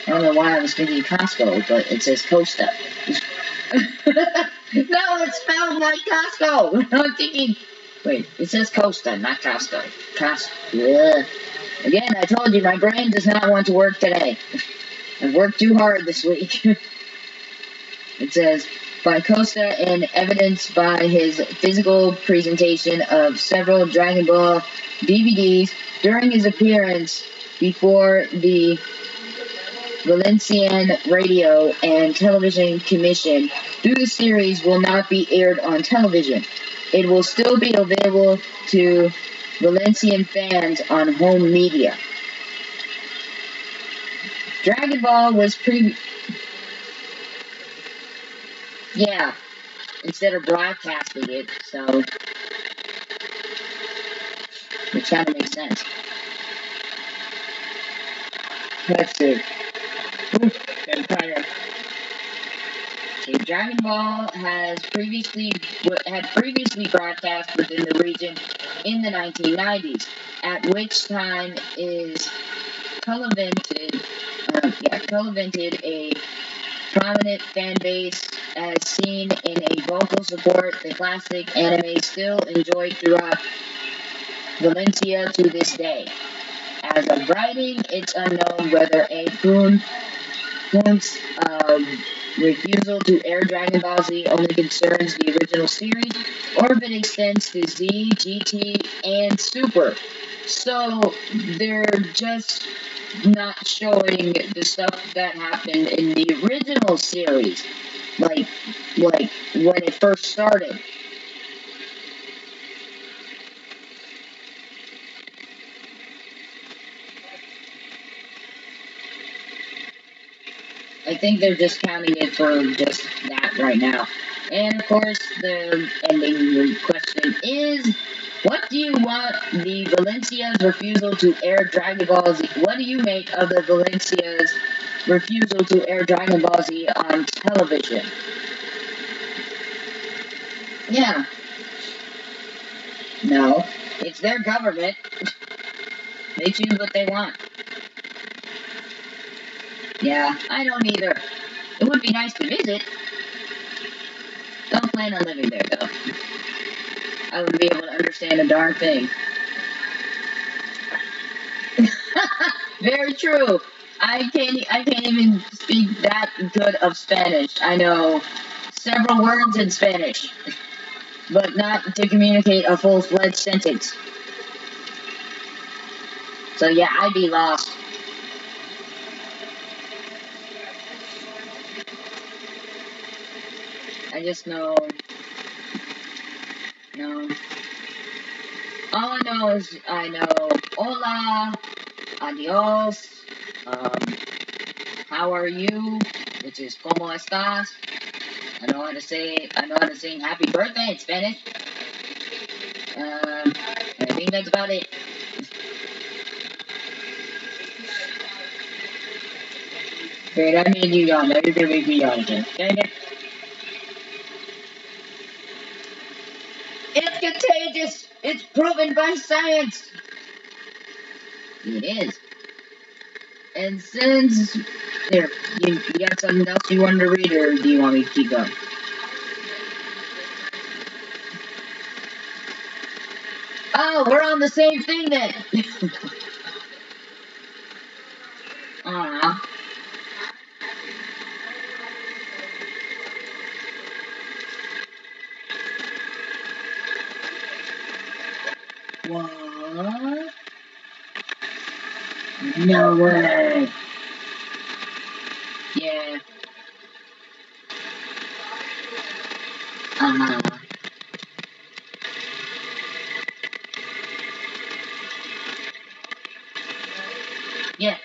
I don't know why I was thinking Costco, but it says Costa. No, it's spelled like Costco! I'm thinking, wait, it says Costa, not Costco. Cost, yeah. Again, I told you, my brain does not want to work today. I've worked too hard this week. It says, by Costa and evidenced by his physical presentation of several Dragon Ball D V Ds during his appearance before the Valencian Radio and Television Commission, though the series will not be aired on television. It will still be available to Valencian fans on home media. Dragon Ball was pre... Yeah, instead of broadcasting it, so... which kind of makes sense. Let's see. Entire. Okay, Dragon Ball has previously had previously broadcast within the region in the nineteen nineties, at which time is cultivated, uh, yeah, cultivated a prominent fan base as seen in a vocal support the classic anime still enjoyed throughout Valencia to this day. As of writing, it's unknown whether a boon Bloom's um, refusal to air Dragon Ball Z only concerns the original series, or if it extends to Z, G T, and Super. So, they're just not showing the stuff that happened in the original series, like, like when it first started. I think they're just counting it for just that right now. And of course, the ending question is, what do you want the Valencia's refusal to air Dragon Ball Z? What do you make of the Valencia's refusal to air Dragon Ball Z on television? Yeah. No. It's their government. They choose what they want. Yeah, I don't either. It would be nice to visit. Don't plan on living there, though. I wouldn't be able to understand a darn thing. Very true. I can't, I can't even speak that good of Spanish. I know several words in Spanish, but not to communicate a full-fledged sentence. So yeah, I'd be lost. I just know, no, all I know is, I know, hola, adios, um, how are you, which is como estas, I know how to say, I know how to sing happy birthday in Spanish, um, I think that's about it. Okay, that made you yawn, now you're gonna make me yawn again, dang it. It's contagious! It's proven by science! It is. And since... Here, you, you got something else you wanted to read, or do you want me to keep going? Oh, we're on the same thing then! Aww. What? No way. Yeah. Uh-huh. Yeah.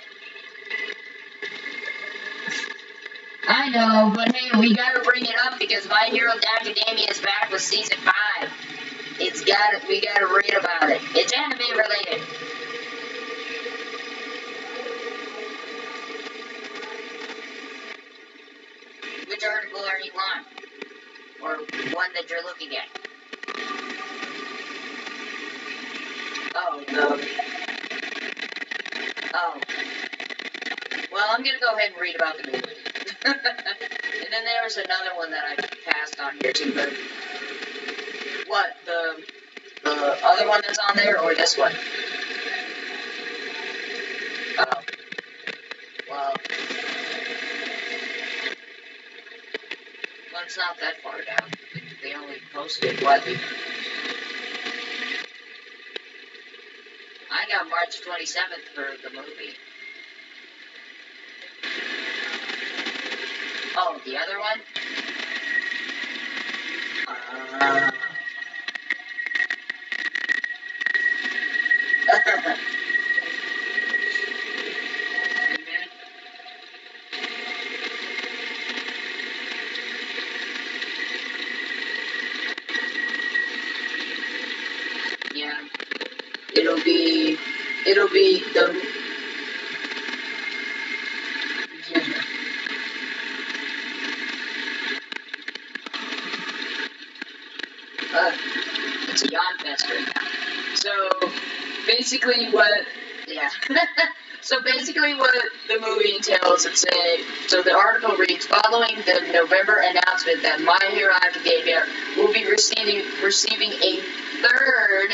I know, but hey, we gotta bring it up because My Hero Academia is back with season five. It's got it. We gotta read about it. It's anime related. Which article are you on, or one that you're looking at? Oh no. Oh. Well, I'm gonna go ahead and read about the movie. And then there was another one that I passed on here too, but. What, the, the other one that's on there, or this one? Oh. Well. Let's not that far down. They only posted what we... I got March twenty-seventh for the movie. Oh, the other one? Uh... yeah. It'll be... It'll be the... Basically what, yeah, so basically what the movie entails is saying, so the article reads, following the November announcement that My Hero Academia will be receiving, receiving a third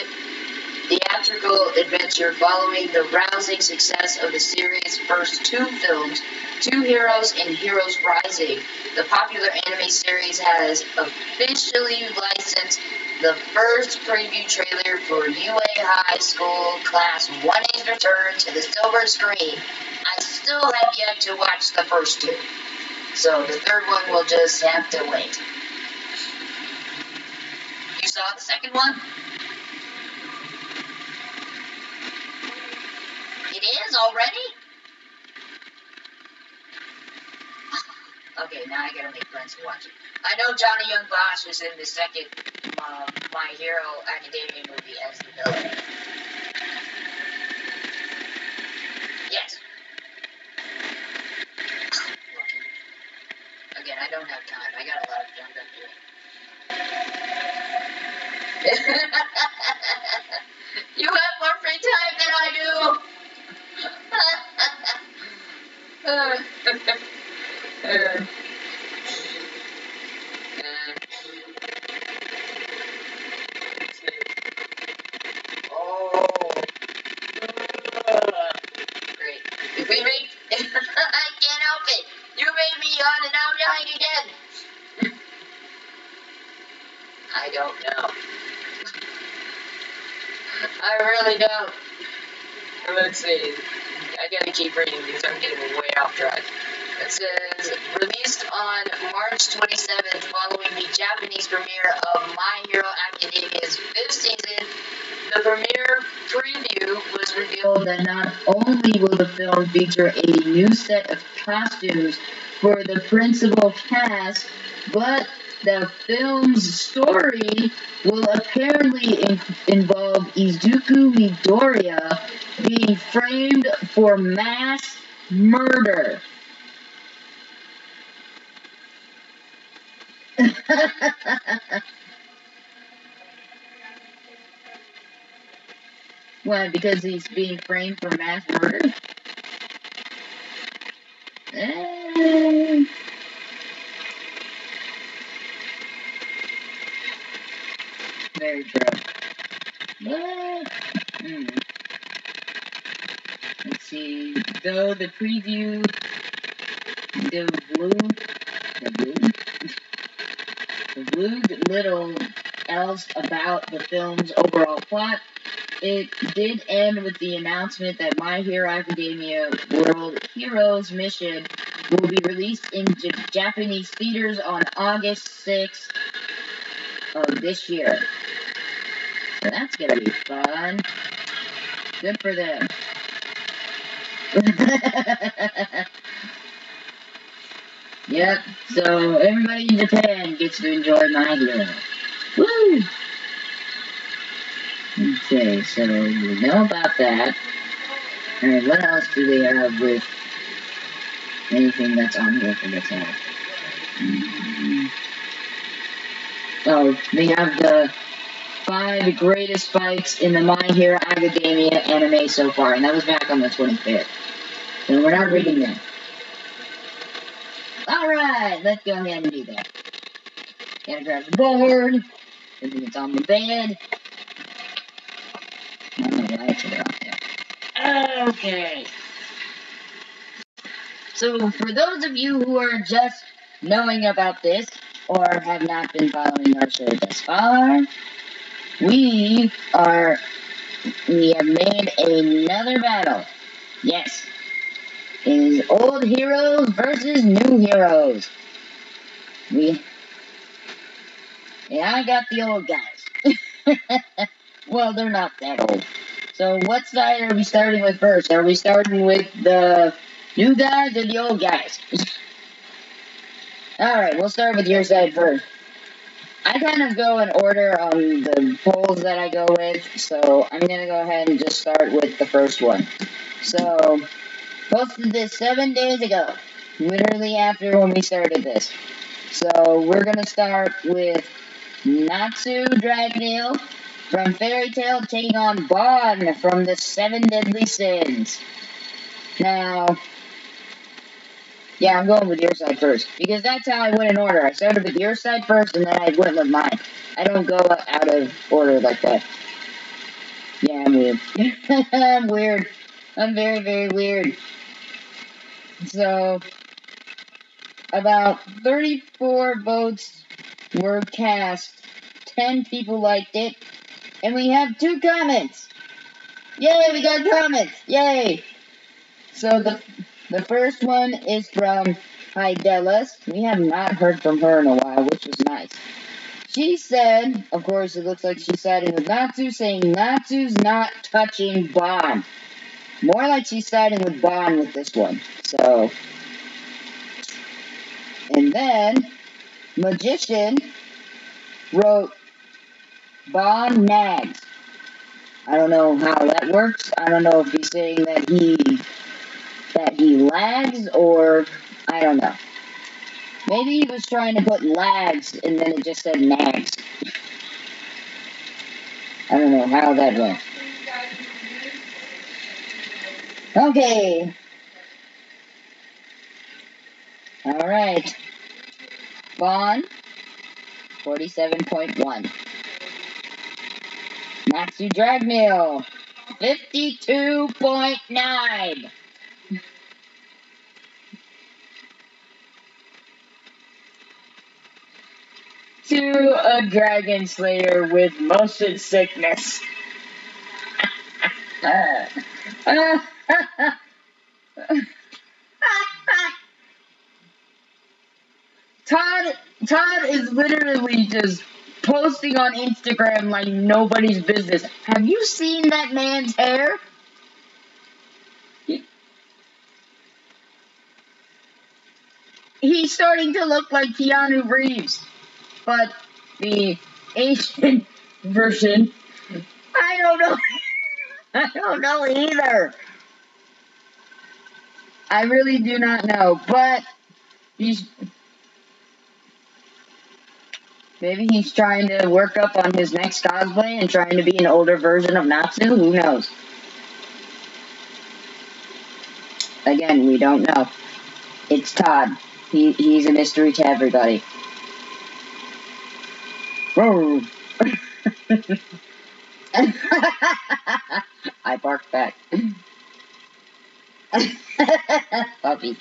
theatrical adventure following the rousing success of the series' first two films, Two Heroes and Heroes Rising. The popular anime series has officially licensed the first preview trailer for U A High School Class one A's return to the silver screen. I still have yet to watch the first two, so the third one will just have to wait. You saw the second one? It is already? Okay, now I gotta make friends to watch it. I know Johnny Young Bosch was in the second uh, My Hero Academia movie as the villain. Yes. Again, I don't have time. I got a lot of junk I'm doing. You have more free time than I do! uh, uh, No. Let's see. I gotta keep reading because I'm getting way off track. It says, released on March twenty-seventh following the Japanese premiere of My Hero Academia's fifth season, the premiere preview was revealed that not only will the film feature a new set of costumes for the principal cast, but the film's story will apparently in involve Izuku Midoriya being framed for mass murder. Why? Because he's being framed for mass murder? Eh. Very true. What? Hmm. Let's see. Though the preview, the blue, the blue, the blue little else about the film's overall plot. It did end with the announcement that My Hero Academia World Heroes Mission will be released in J Japanese theaters on August sixth of this year. So that's gonna be fun. Good for them. Yep, so everybody in Japan gets to enjoy My Hero. Woo! Okay, so we know about that. Alright, what else do they have with anything that's on here for the tab? Mm-hmm. Oh, they have the five greatest fights in the My Hero Academia anime so far, and that was back on the twenty-fifth. So we're not reading them. Alright, let's go ahead and do that. Gotta grab the board. Everything that's on the bed. I don't know why I took it off there. Okay. So, for those of you who are just knowing about this, or have not been following our show thus far, we are we have made another battle. Yes, it is old heroes versus new heroes. We and I got the old guys. Well, they're not that old. So what side are we starting with first? Are we starting with the new guys or the old guys? Alright, we'll start with your side first. I kind of go in order on the polls that I go with, so I'm going to go ahead and just start with the first one. So, posted this seven days ago, literally after when we started this. So, we're going to start with Natsu Dragneel from Fairy Tail taking on Bond from The Seven Deadly Sins. Now, yeah, I'm going with your side first, because that's how I went in order. I started with your side first, and then I went with mine. I don't go out of order like that. Yeah, I'm weird. I'm weird. I'm very, very weird. So, about thirty-four votes were cast, ten people liked it, and we have two comments. Yay, we got comments. Yay. So, the... The first one is from Hydelas. We have not heard from her in a while, which was nice. She said, of course, it looks like she sided with Natsu, saying Natsu's not touching Bond. More like she's siding with Bond with this one. So, and then Magician wrote Bond nags. I don't know how that works. I don't know if he's saying that he... that he lags, or I don't know. Maybe he was trying to put lags and then it just said nags. I don't know how that went. Okay. Alright. Bond forty-seven point one. Natsu Dragneel fifty-two point nine. To a dragon slayer with motion sickness. Todd Todd is literally just posting on Instagram like nobody's business. Have you seen that man's hair? He's starting to look like Keanu Reeves. But the Asian version, I don't know. I don't know either. I really do not know. But he's maybe he's trying to work up on his next cosplay and trying to be an older version of Natsu. Who knows? Again, we don't know. It's Todd. He he's a mystery to everybody. I barked back. Puppy.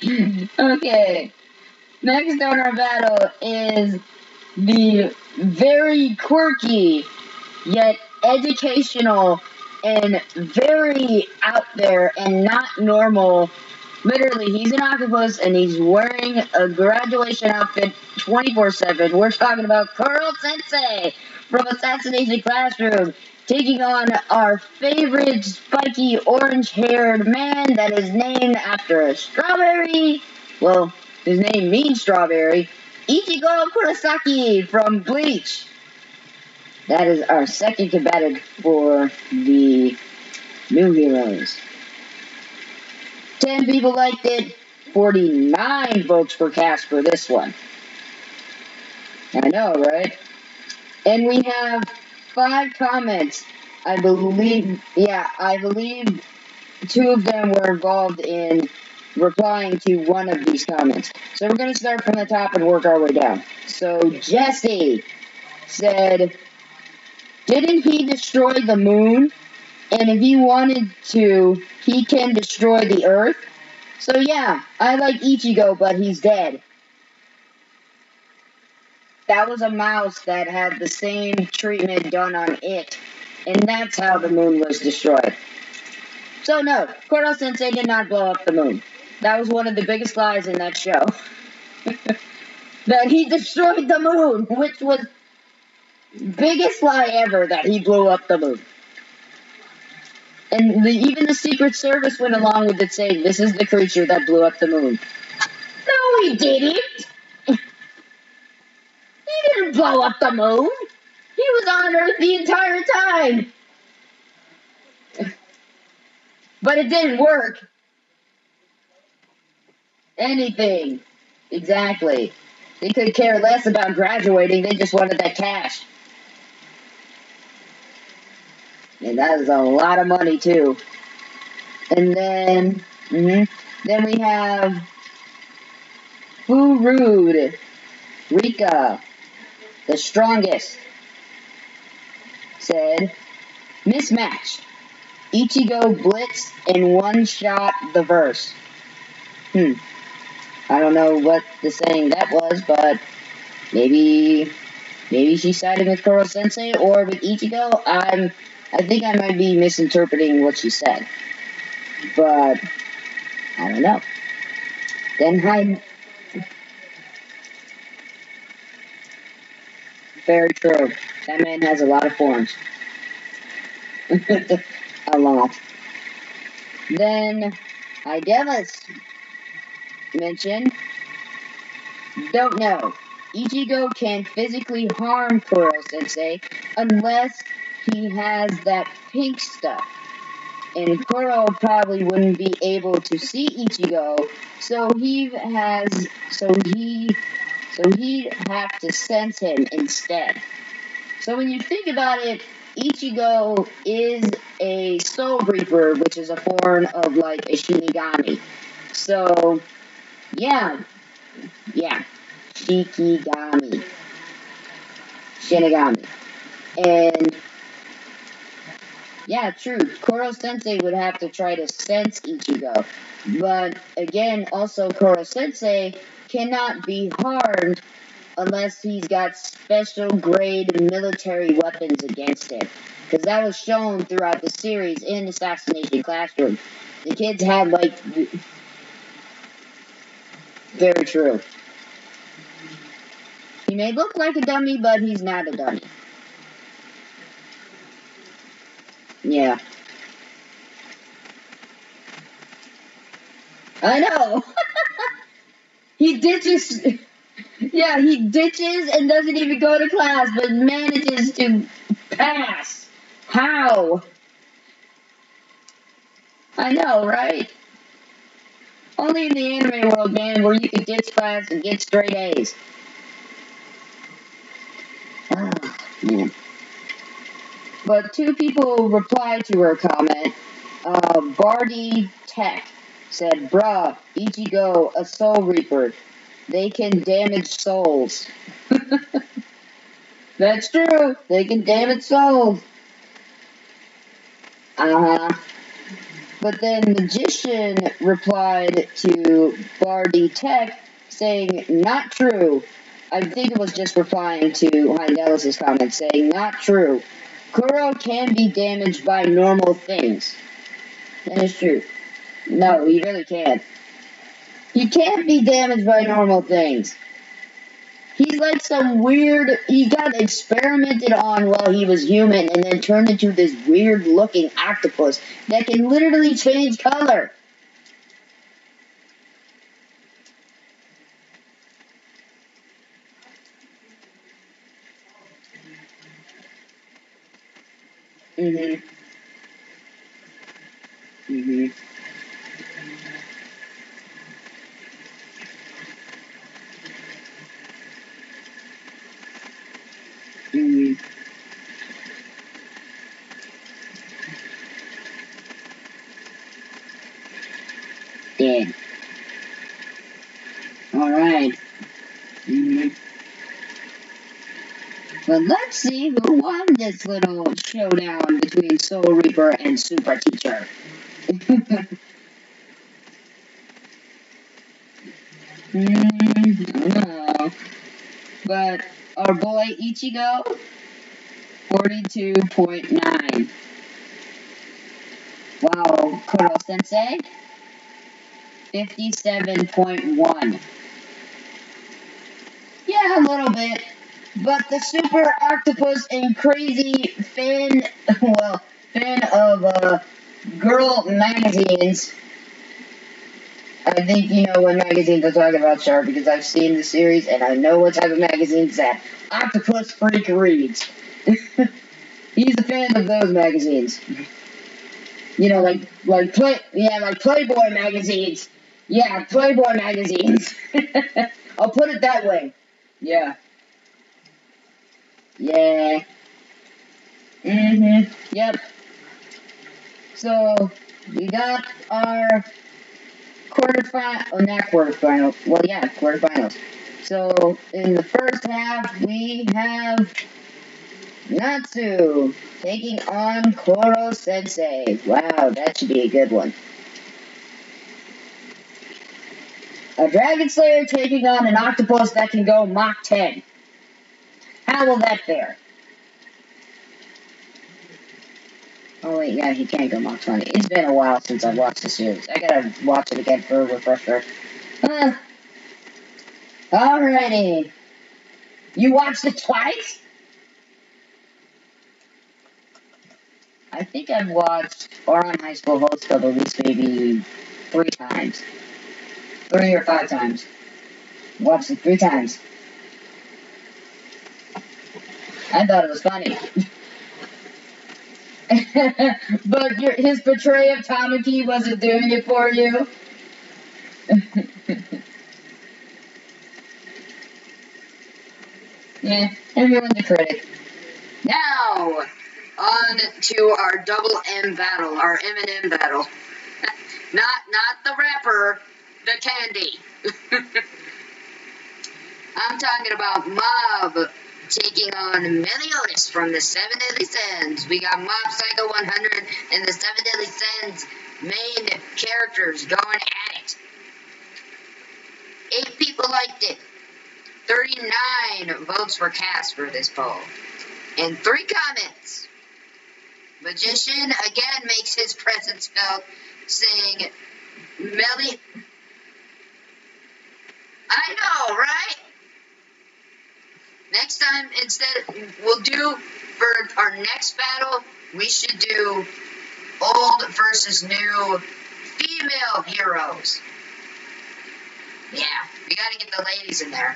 Okay. Next on our battle is the very quirky, yet educational, and very out there and not normal. Literally, he's an octopus, and he's wearing a graduation outfit twenty-four seven. We're talking about Kurl Sensei from Assassination Classroom, taking on our favorite spiky orange-haired man that is named after a strawberry. Well, his name means strawberry. Ichigo Kurosaki from Bleach. That is our second combatant for the new heroes. ten people liked it, forty-nine votes were cast for this one. I know, right? And we have five comments. I believe, yeah, I believe two of them were involved in replying to one of these comments. So we're going to start from the top and work our way down. So Jesse said, didn't he destroy the moon? And if he wanted to, he can destroy the Earth. So yeah, I like Ichigo, but he's dead. that was a mouse that had the same treatment done on it, and that's how the moon was destroyed. So no, Koro-sensei did not blow up the moon. That was one of the biggest lies in that show. That he destroyed the moon, which was biggest lie ever, that he blew up the moon. And the, even the Secret Service went along with it, saying, this is the creature that blew up the moon. No, he didn't! He didn't blow up the moon! He was on Earth the entire time! But it didn't work. Anything. Exactly. They could care less about graduating, they just wanted that cash. And that is a lot of money, too. And then, mm-hmm, then we have Furude, Rika, the strongest, said, mismatch, Ichigo blitz and one-shot the verse. Hmm. I don't know what the saying that was, but maybe maybe she sided with Koro-sensei or with Ichigo. I'm, I think I might be misinterpreting what she said, but I don't know. Then hide. Very true. That man has a lot of forms. A lot. Then Idealist mentioned, don't know. Ichigo can physically harm Koro-sensei unless he has that pink stuff. And Koro probably wouldn't be able to see Ichigo, so he has, so he, so he'd have to sense him instead. So when you think about it, Ichigo is a Soul Reaper, which is a form of, like, a Shinigami. So, yeah. Yeah. Shikigami. Shinigami. And, yeah, true. Koro-sensei would have to try to sense Ichigo. But, again, also Koro-sensei cannot be harmed unless he's got special grade military weapons against him. Because that was shown throughout the series in Assassination Classroom. The kids had, like... Very true. He may look like a dummy, but he's not a dummy. Yeah. I know! He ditches... Yeah, he ditches and doesn't even go to class, but manages to pass. How? I know, right? Only in the anime world, man, where you can ditch class and get straight A's. Oh, man. But two people replied to her comment. Uh, Bardi Tech said, bruh, Ichigo, a Soul Reaper. They can damage souls. That's true. They can damage souls. Uh-huh. But then Magician replied to Bardi Tech saying, not true. I think it was just replying to Hyndelis' comment saying, not true. Kuro can be damaged by normal things. That is true. No, he really can't. You can't be damaged by normal things. He's like some weird... He got experimented on while he was human and then turned into this weird-looking octopus that can literally change color. Mm-hmm. Mm-hmm. Dead. Alright. Mm-hmm. Well, let's see who won this little showdown between Soul Reaper and Super Teacher. mm-hmm. But our boy Ichigo, forty-two point nine. Wow, Kuro Sensei, fifty-seven point one. Yeah, a little bit. But the super octopus and crazy fan, well, fan of uh, girl magazines. I think you know what magazines I'm talking about, Char, because I've seen the series and I know what type of magazines that Octopus Freak reads. He's a fan of those magazines. You know, like like play, yeah, like Playboy magazines. Yeah, Playboy magazines. I'll put it that way. Yeah. Yeah. Mm-hmm. Yep. So we got our quarterfinal. Oh, not quarterfinal. Well, yeah, quarterfinals. So in the first half, we have Natsu taking on Koro Sensei. Wow, that should be a good one. A Dragon Slayer taking on an octopus that can go Mach ten. How will that fare? Oh wait, yeah, he can't go Mach twenty. It's been a while since I've watched the series. I gotta watch it again for a refresher. Uh, alrighty. You watched it twice? I think I've watched Oran High School Host Club at least maybe three times. Three or five times. Watched it three times. I thought it was funny. But your, his portrayal of Tamaki wasn't doing it for you. Yeah, everyone's a critic. Now, on to our double M battle, our M and M battle. Not, not the rapper, the candy. I'm talking about Mob taking on Meliodas from The Seven Deadly Sins. We got Mob Psycho one hundred and The Seven Deadly Sins main characters going at it. Eight people liked it. thirty-nine votes were cast for this poll. And three comments. Magician again makes his presence felt, saying, Meli... I know, right? Next time, instead, we'll do, for our next battle, we should do old versus new female heroes. Yeah, we gotta get the ladies in there.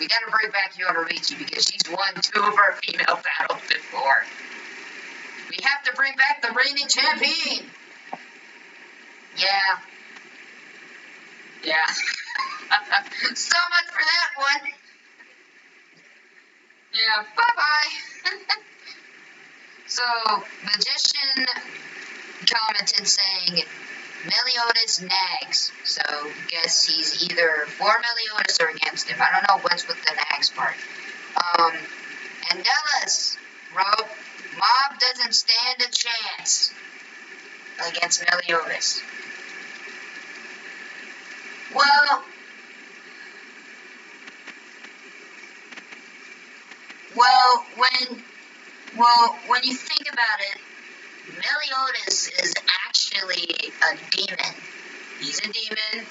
We gotta bring back Yoruichi because she's won two of our female battles before. We have to bring back the reigning champion! Yeah. Yeah. So much for that one! Yeah, bye-bye. So, Magician commented saying, Meliodas nags. So, guess he's either for Meliodas or against him. I don't know what's with the nags part. Um, and Ellis wrote, Mob doesn't stand a chance against Meliodas. Well... Well, when well when you think about it, Meliodas is actually a demon. He's a demon.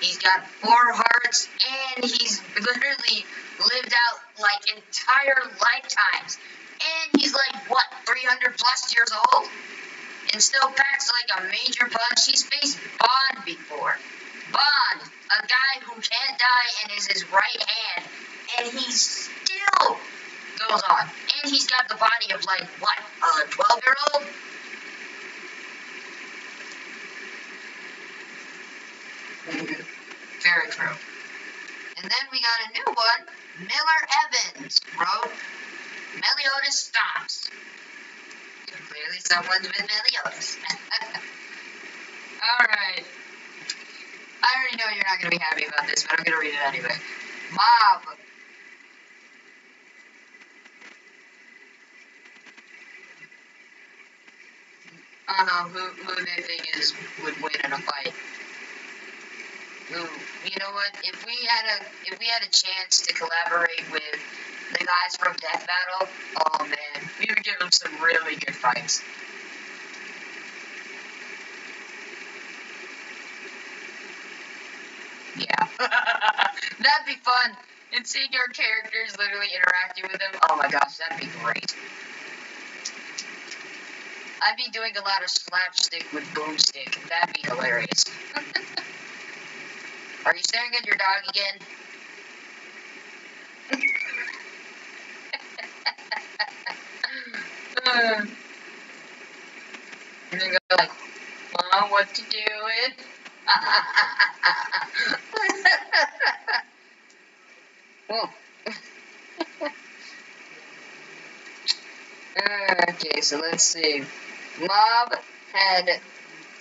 He's got four hearts, and he's literally lived out like entire lifetimes. And he's like what, three hundred plus years old, and still packs like a major punch. He's faced Bond before. Bond, a guy who can't die and is his right hand, and he's still. Goes on. And he's got the body of, like, what, a twelve-year-old? Very true. And then we got a new one, Miller Evans wrote, Meliodas stops. Clearly someone's been Meliodas. Alright. I already know you're not going to be happy about this, but I'm going to read it anyway. Mob. I don't know who, who they think is would win in a fight. who, you know what, if we had a if we had a chance to collaborate with the guys from Death Battle, oh man, we would give them some really good fights. Yeah. That'd be fun. And seeing our characters literally interacting with them, oh my gosh, that'd be great. I'd be doing a lot of slapstick with boomstick. That'd be hilarious. Are you staring at your dog again? uh, I'm gonna go like, Mom, what you doing? Okay, so let's see. Mob had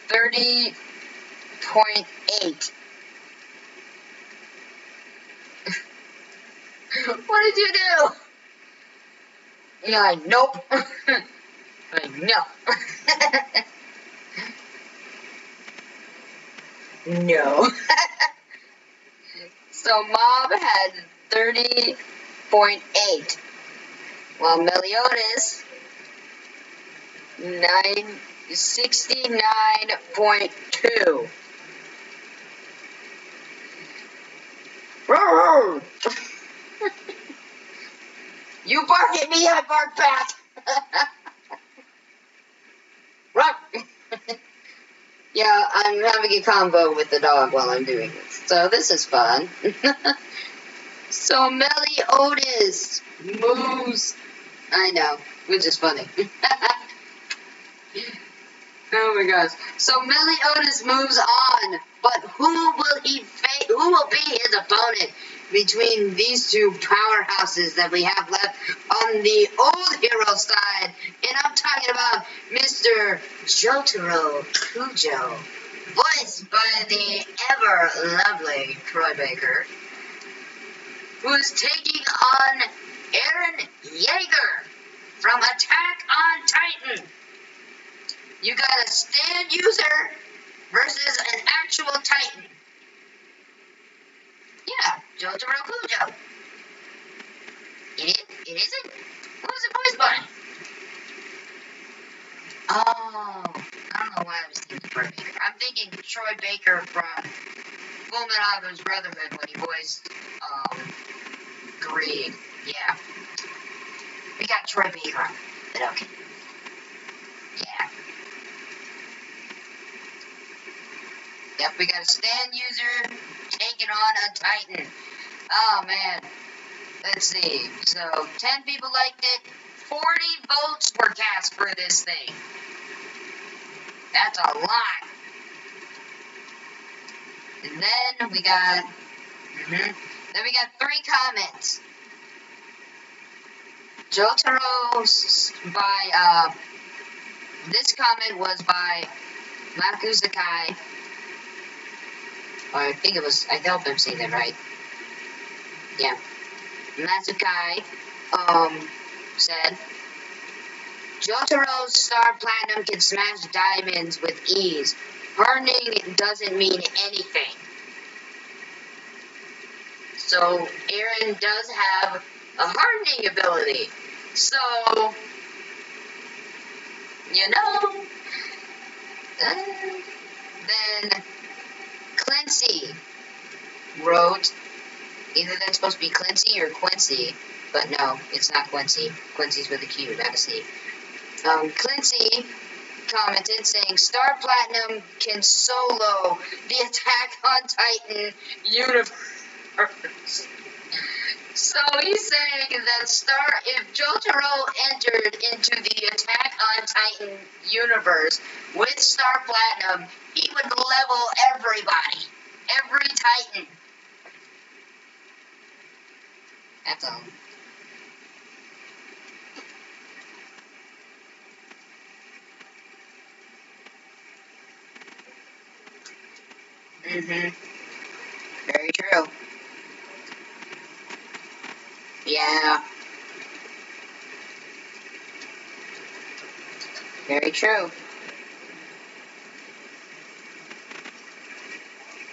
thirty point eight. What did you do? Yeah, like, nope. Like, no. No. So Mob had thirty point eight, while Meliodas sixty-nine point two. You bark at me, I bark back. Yeah, I'm having a combo with the dog while I'm doing this, so this is fun. So Meliodas moves. I know, which is funny. Oh my gosh. So Meliodas moves on, but who will he face? Who will be his opponent between these two powerhouses that we have left on the old hero side? And I'm talking about Mister Jotaro Kujo, voiced by the ever lovely Troy Baker, who is taking on Eren Yeager from Attack on Titan. You got a stand user versus an actual Titan. Yeah, Jotaro Kujo. It is? It isn't? Who's the voice button? Oh, I don't know why I was thinking Troy Baker. I'm thinking Troy Baker from Full Metal Brotherhood when he voiced um, Greed. Yeah. We got Troy Baker. But okay. Yeah. Yep, we got a stand user taking on a Titan. Oh, man. Let's see. So, ten people liked it. forty votes were cast for this thing. That's a lot. And then we got... Mm-hmm. Then we got three comments. Jotaro's by... Uh, this comment was by Makuzakai. Or I think it was, I hope I'm saying that right. Yeah. Matsukai, um, said, Jotaro's Star Platinum can smash diamonds with ease. Burning doesn't mean anything. So, Eren does have a hardening ability. So, you know, uh, then... Clancy wrote, either that's supposed to be Clancy or Quincy, but no, it's not Quincy. Quincy's with a Q, not a C. Um, Clancy commented saying, Star Platinum can solo the Attack on Titan universe. So he's saying that Star, if Jotaro entered into the Attack on Titan universe with Star Platinum, he would level everybody, every Titan. That's all. Mhm. Very true. Yeah. Very true.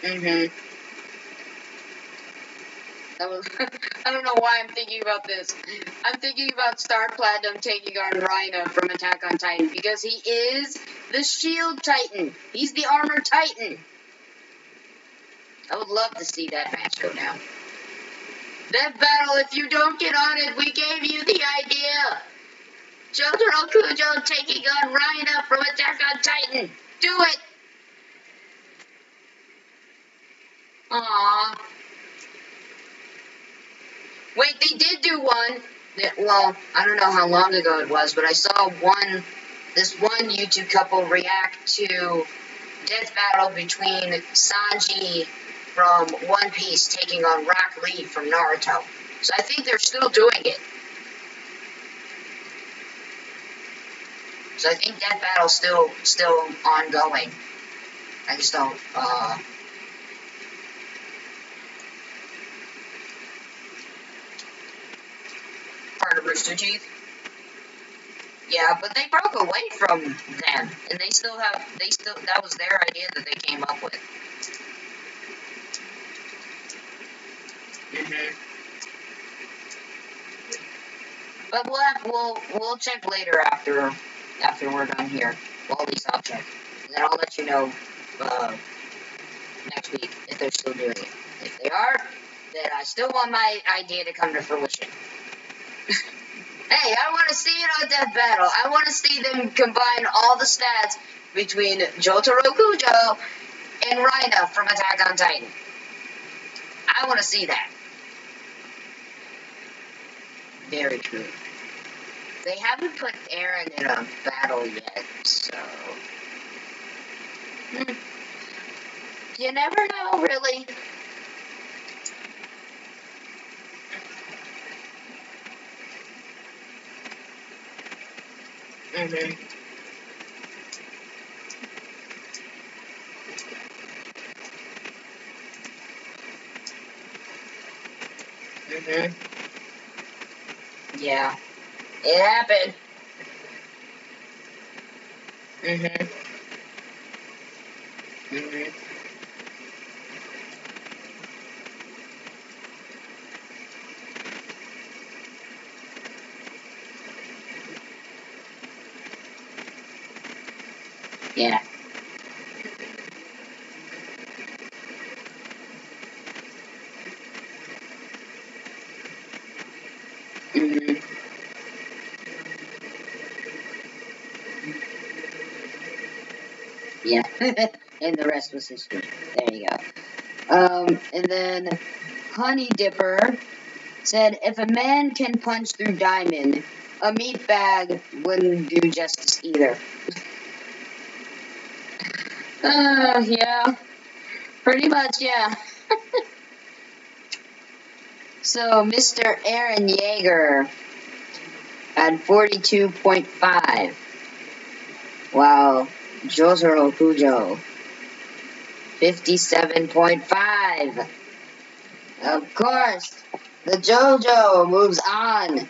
Mm-hmm. That was, I don't know why I'm thinking about this. I'm thinking about Star Platinum taking on Rhino from Attack on Titan, because he is the Shield Titan. He's the Armor Titan. I would love to see that match go down. Death Battle, if you don't get on it, we gave you the idea. Jotaro Kujo taking on Rhino from Attack on Titan. Do it. Aww. Wait, they did do one. That, well, I don't know how long ago it was, but I saw one, this one YouTube couple react to Death Battle between Sanji from One Piece taking on Rock Lee from Naruto. So I think they're still doing it. So I think Death Battle's still still ongoing. I just don't uh part of Rooster Teeth. Yeah, but they broke away from them, and they still have, they still, that was their idea that they came up with. Mm-hmm. But we'll have, we'll, we'll check later after, after we're done here. Well, at least I'll check. And then I'll let you know, uh, next week if they're still doing it. If they are, then I still want my idea to come to fruition. Hey, I want to see it on Death Battle. I want to see them combine all the stats between Jotaro Kujo and Rhino from Attack on Titan. I want to see that. Very true. They haven't put Eren in a battle yet, so... Hmm. You never know, really. Mm-hmm. Mm-hmm. Yeah. It happened. Mm-hmm. Mm-hmm. Yeah. Yeah, and the rest was history. There you go. Um, and then Honey Dipper said, if a man can punch through diamond, a meat bag wouldn't do justice either. uh, yeah. Pretty much, yeah. So, Mister Eren Yeager at forty-two point five. Wow. Jotaro Kujo, fifty-seven point five. Of course, the JoJo moves on.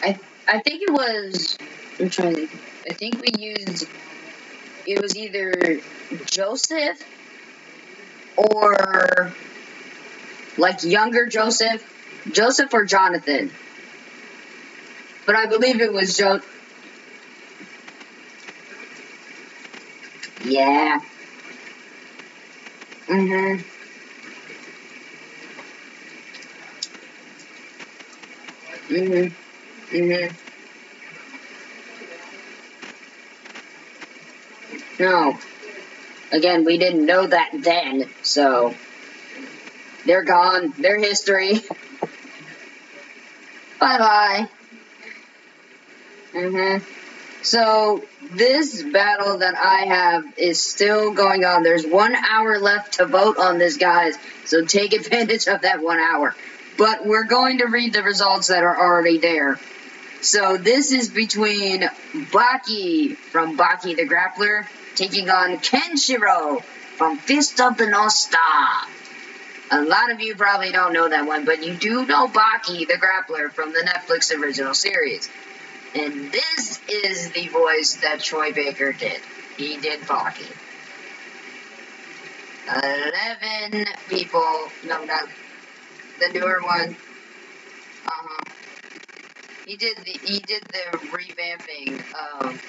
I I think it was. I'm trying to. I think we used. It was either Joseph or, like, younger Joseph. Joseph or Jonathan. But I believe it was Jo... Yeah. Mm-hmm. Mm-hmm. Mm-hmm. No. Again, we didn't know that then, so they're gone. They're history. Bye-bye. Mm-hmm. So, this battle that I have is still going on. There's one hour left to vote on this, guys, so take advantage of that one hour. But we're going to read the results that are already there. So, this is between Baki from Baki the Grappler taking on Kenshiro from Fist of the North Star. A lot of you probably don't know that one, but you do know Baki the Grappler from the Netflix original series. And this is the voice that Troy Baker did. He did Baki. Eleven people. No, not the newer one. Uh-huh. He did the he did the revamping of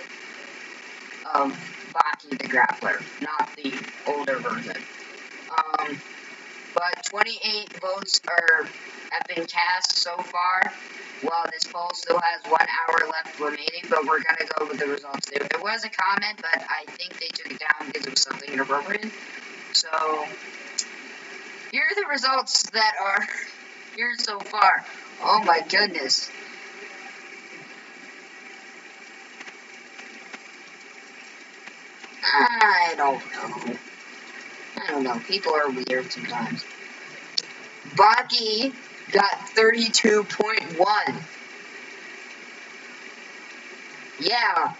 of Baki the Grappler, not the older version. Um, but twenty-eight votes are have been cast so far. Well, this poll still has one hour left remaining, but we're gonna go with the results. There, there was a comment, but I think they took it down because it was something inappropriate. So here are the results that are here so far. Oh my goodness. I don't know. I don't know. People are weird sometimes. Baki got thirty-two point one. Yeah.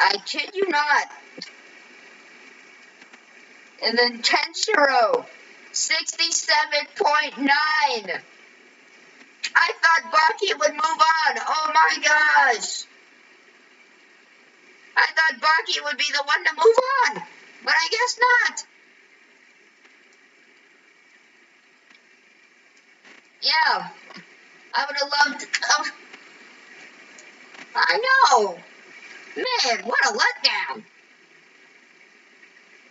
I kid you not. And then Kenshiro, sixty-seven point nine. I thought Baki would move on. Oh my gosh. I thought Baki would be the one to move on, but I guess not. Yeah, I would have loved to come. I know. Man, what a letdown.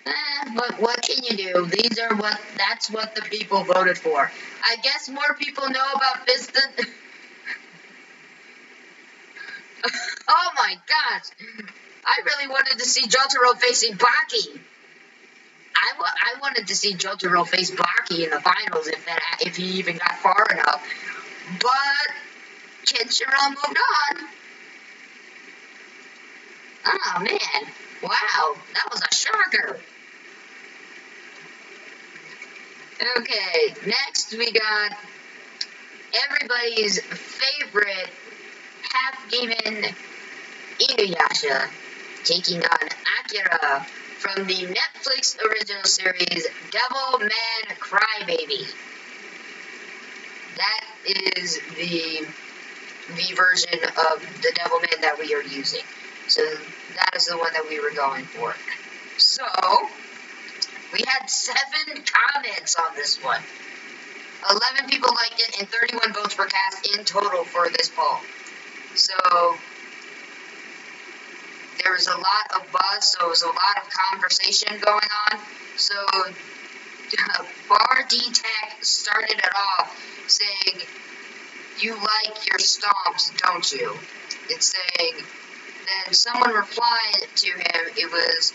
Eh, but what can you do? These are what, that's what the people voted for. I guess more people know about Fist than... Oh my gosh. I really wanted to see Jotaro facing Baki. I, wa I wanted to see Jotaro face Baki in the finals if that if he even got far enough. But Kenshiro moved on. Oh man. Wow, that was a shocker. Okay, next we got everybody's favorite half-demon Inuyasha taking on Akira from the Netflix original series Devil Man Crybaby. That is the, the version of the Devil Man that we are using. So that is the one that we were going for. So, we had seven comments on this one. eleven people liked it and thirty-one votes were cast in total for this poll. So, there was a lot of buzz, so it was a lot of conversation going on. So, uh, Bardi Tech started it off saying, "You like your stomps, don't you?" It's saying, then someone replied to him, it was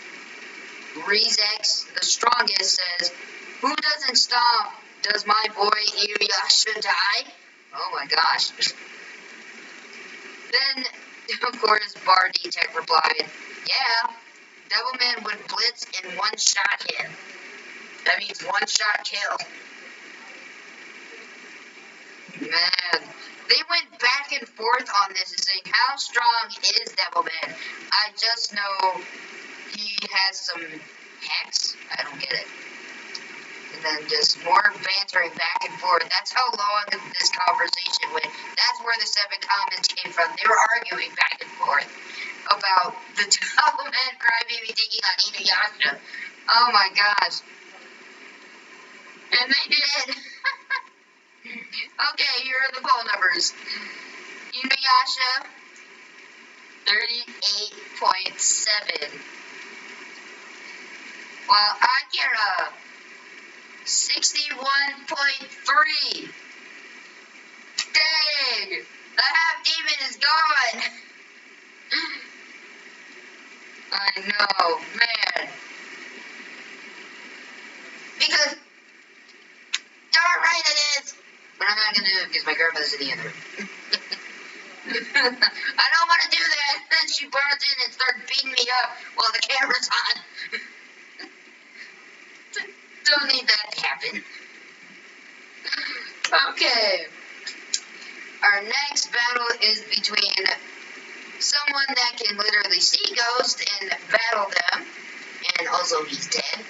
Rezex, the strongest, says, "Who doesn't stomp? Does my boy Inuyasha die?" Oh my gosh. Then, of course, Bardi Tech replied, "Yeah, Devilman would blitz and one-shot him." That means one-shot kill. Man, they went back and forth on this and saying, how strong is Devilman? I just know he has some hex. I don't get it. And then just more bantering back and forth. That's how long this conversation went. That's where the seven comments came from. They were arguing back and forth about the Devil Man Crybaby digging on Inuyasha. Oh my gosh. And they did. Okay, here are the poll numbers. Inuyasha, thirty-eight point seven. While Akira, sixty-one point three. Dang! The half-demon is gone! I know, man. Because, darn right it is! But I'm not gonna do it because my grandmother's in the other room. I don't want to do that! Then she burns in and starts beating me up while the camera's on. Don't need that to happen. Okay. Our next battle is between someone that can literally see ghosts and battle them, and also he's dead,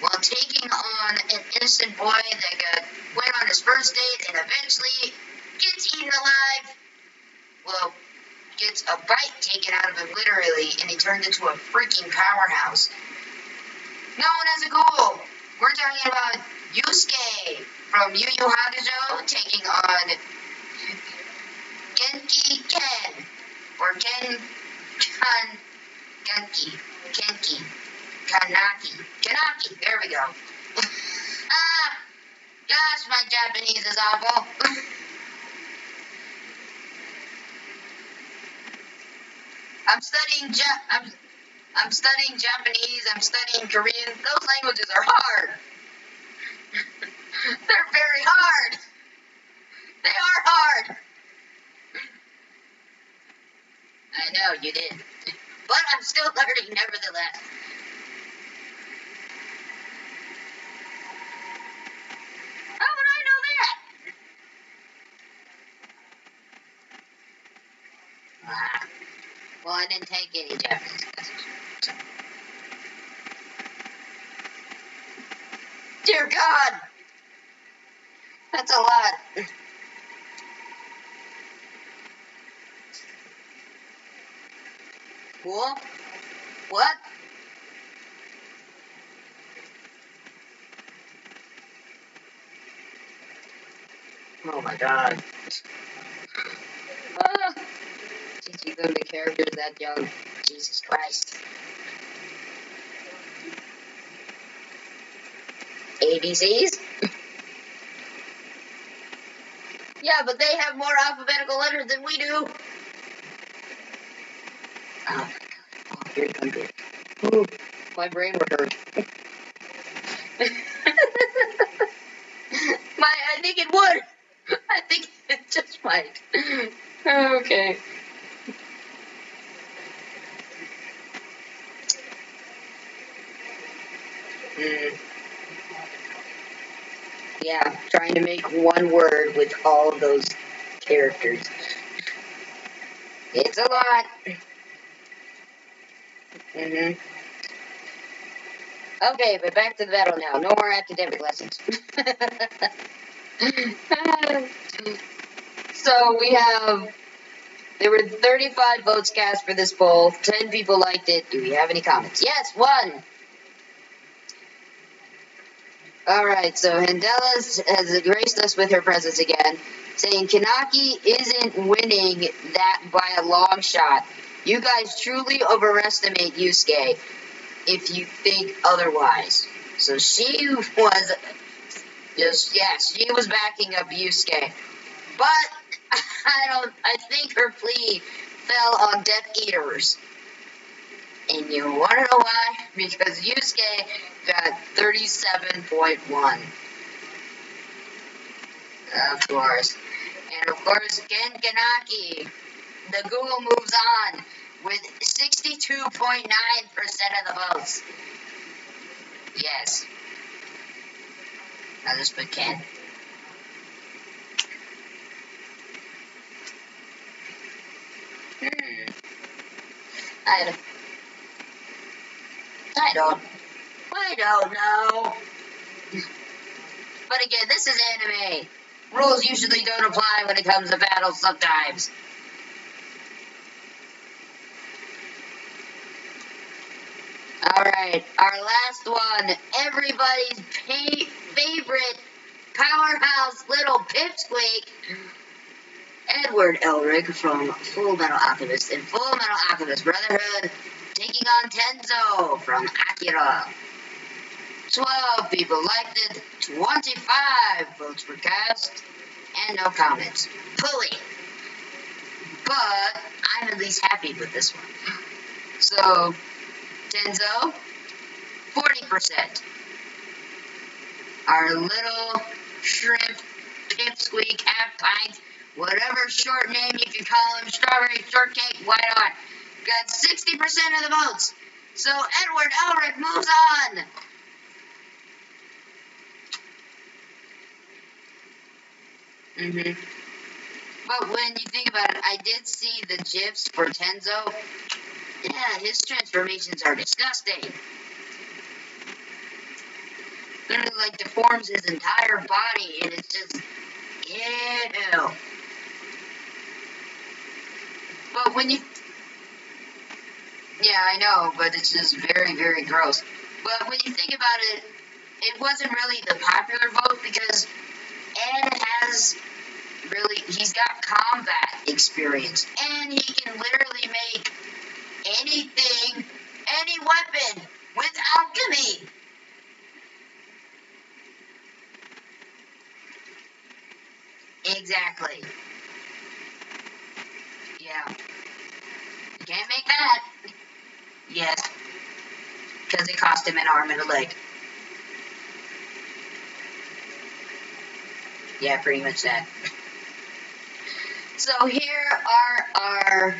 while taking on an innocent boy that got, went on his first date and eventually gets eaten alive. Well, gets a bite taken out of him literally, and he turned into a freaking powerhouse. No one has a goal. We're talking about Yusuke from Yu Yu Hakusho taking on Genki Ken, or Ken Kan Genki, Genki, Kanaki, Kanaki, there we go. Ah, gosh, my Japanese is awful. I'm studying Jap. I'm, I'm studying Japanese. I'm studying Korean. Those languages are hard. They're very hard. They are hard. I know you did, but I'm still learning nevertheless. How would I know that? Ah. Well, I didn't take any Japanese classes. So. Dear God! That's a lot. Cool? What? Oh my God. Ah. Teaching them the characters that young. Jesus Christ. A B Cs? Yeah, but they have more alphabetical letters than we do. Oh my God. Oh, here it comes. Ooh, my brain would hurt. my, I think it would. I think it just might. Okay. Mm. Yeah, trying to make one word with all of those characters. It's a lot. Mm-hmm. Okay, but back to the battle now. No more academic lessons. So we have... There were thirty-five votes cast for this poll. ten people liked it. Do we have any comments? Yes, one! Alright, so Handela has graced us with her presence again, saying, Kanaki isn't winning that by a long shot. You guys truly overestimate Yusuke if you think otherwise. So she was, just, yeah, she was backing up Yusuke. But, I don't, I think her plea fell on deaf eaters. And you want to know why? Because Yusuke got thirty-seven point one. Of course. And of course, Gen Kanaki, the Google moves on with sixty-two point nine percent of the votes. Yes. I'll just put Ken. Hmm. I don't I don't, I don't know. But again, this is anime. Rules usually don't apply when it comes to battles sometimes. Alright, our last one. Everybody's pa favorite powerhouse little pipsqueak, Edward Elric from Full Metal Alchemist and Full Metal Alchemist Brotherhood, taking on Tenzo from Akira. twelve people liked it, twenty-five votes were cast, and no comments. Pulley. But I'm at least happy with this one. So, Tenzo, forty percent. Our little shrimp, pipsqueak, half pint, whatever short name you can call him, strawberry shortcake, why not? Got sixty percent of the votes. So Edward Elric moves on. Mm-hmm. But when you think about it, I did see the gifs for Tenzo. Yeah, his transformations are disgusting. literally like deforms his entire body, and it's just ew. But when you, yeah, I know, but it's just very, very gross. But when you think about it, it wasn't really the popular vote because Ed has really, he's got combat experience, and he can literally make anything, any weapon with alchemy. Exactly. Yeah. You can't make that. Yes. Because it cost him an arm and a leg. Yeah, pretty much that. So here are our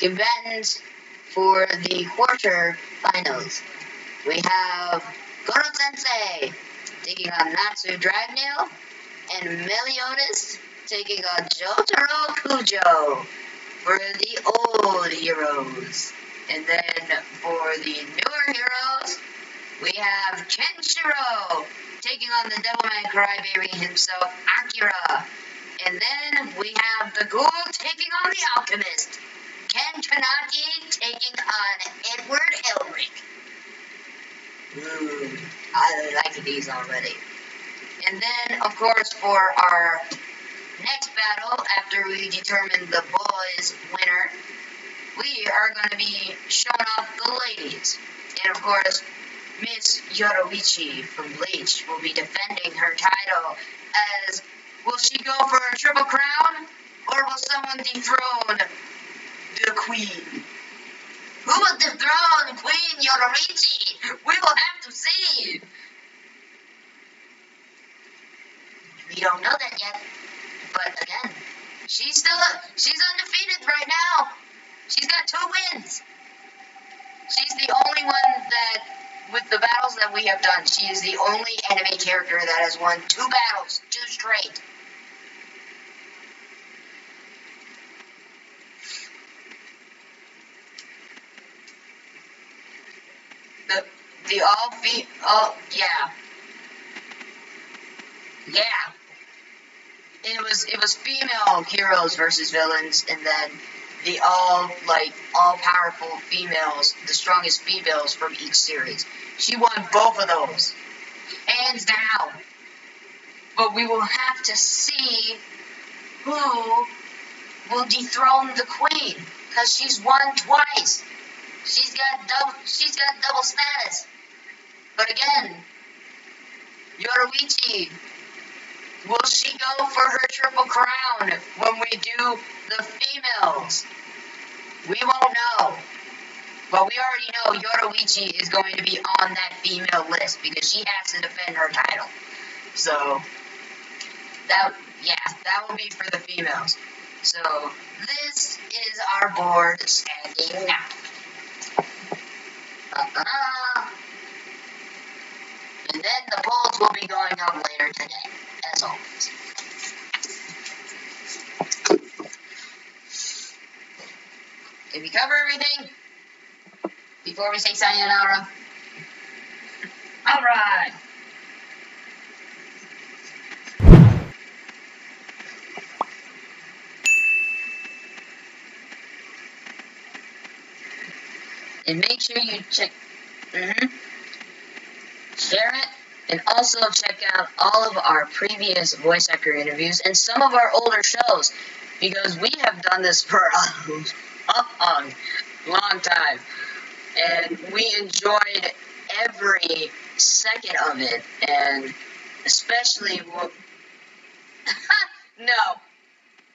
combatants for the quarter finals. We have Goro Sensei taking on Natsu Dragneel, and Meliodas taking on Jotaro Kujo for the old heroes. And then for the newer heroes, we have Kenshiro taking on the Devilman Crybaby himself, Akira. And then we have the Ghoul taking on the Alchemist, Ken Tanaki taking on Edward Elric. Mmm, I like these already. And then, of course, for our next battle, after we determine the boys' winner, we are going to be showing off the ladies. And, of course, Miss Yoroichi from Bleach will be defending her title as, will she go for a triple crown, or will someone dethrone the queen? Who will dethrone Queen Yoroichi? We will have to see! We don't know that yet, but again, she's still, she's undefeated right now. She's got two wins. She's the only one that, with the battles that we have done, she is the only anime character that has won two battles, two straight. The, the all feet, oh, yeah. Yeah. It was it was female heroes versus villains, and then the all like all powerful females, the strongest females from each series. She won both of those, hands down. But we will have to see who will dethrone the queen, because she's won twice. She's got double. She's got double status. But again, Yoroichi. Will she go for her triple crown when we do the females? We won't know. But we already know Yoroichi is going to be on that female list because she has to defend her title. So, that yeah, that will be for the females. So, this is our board standing now. Uh-uh. And then the polls will be going up later today. As always. Did we cover everything before we say sayonara? All right. And make sure you check. Mm-hmm. Share it. And also check out all of our previous voice actor interviews and some of our older shows, because we have done this for a long, long time. And we enjoyed every second of it, and especially... no.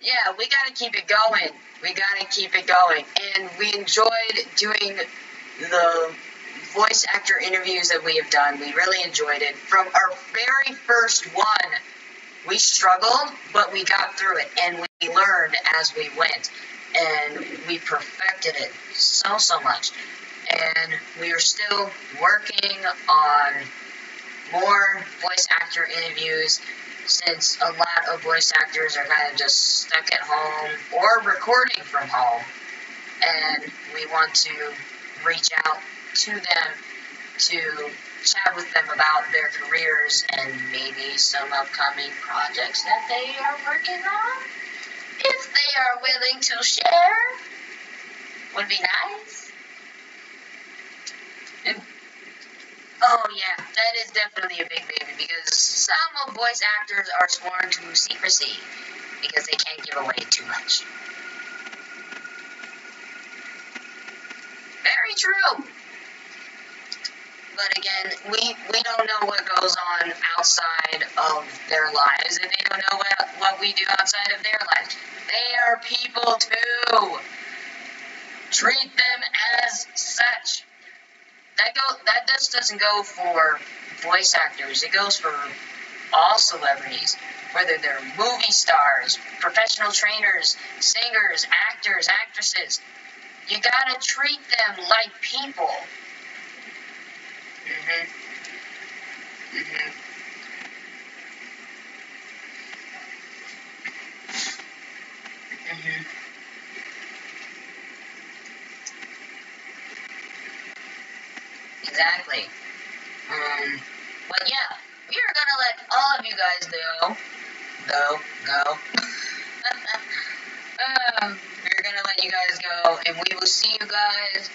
Yeah, we gotta keep it going. We gotta keep it going. And we enjoyed doing the... voice actor interviews that we have done. We really enjoyed it. From our very first one, we struggled, but we got through it, and we learned as we went, and we perfected it so, so much, and we are still working on more voice actor interviews, since a lot of voice actors are kind of just stuck at home, or recording from home, and we want to reach out to them to chat with them about their careers and maybe some upcoming projects that they are working on. If they are willing to share, would be nice. And, oh yeah, that is definitely a big baby because some of voice actors are sworn to secrecy because they can't give away too much. Very true. But again, we, we don't know what goes on outside of their lives, and they don't know what, what we do outside of their lives. They are people too. Treat them as such. That go that just doesn't go for voice actors. It goes for all celebrities, whether they're movie stars, professional trainers, singers, actors, actresses. You gotta treat them like people. Mhm. Mhm. Mhm. Exactly. Um, but yeah, we are gonna let all of you guys know. Go, go. um, we're gonna let you guys go, and we will see you guys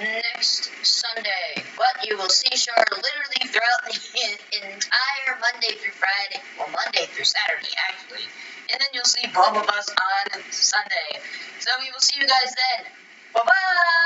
next Sunday. But you will see Char literally throughout the entire Monday through Friday, well, Monday through Saturday, actually. And then you'll see both of us on Sunday. So we will see you guys then. Bye-bye!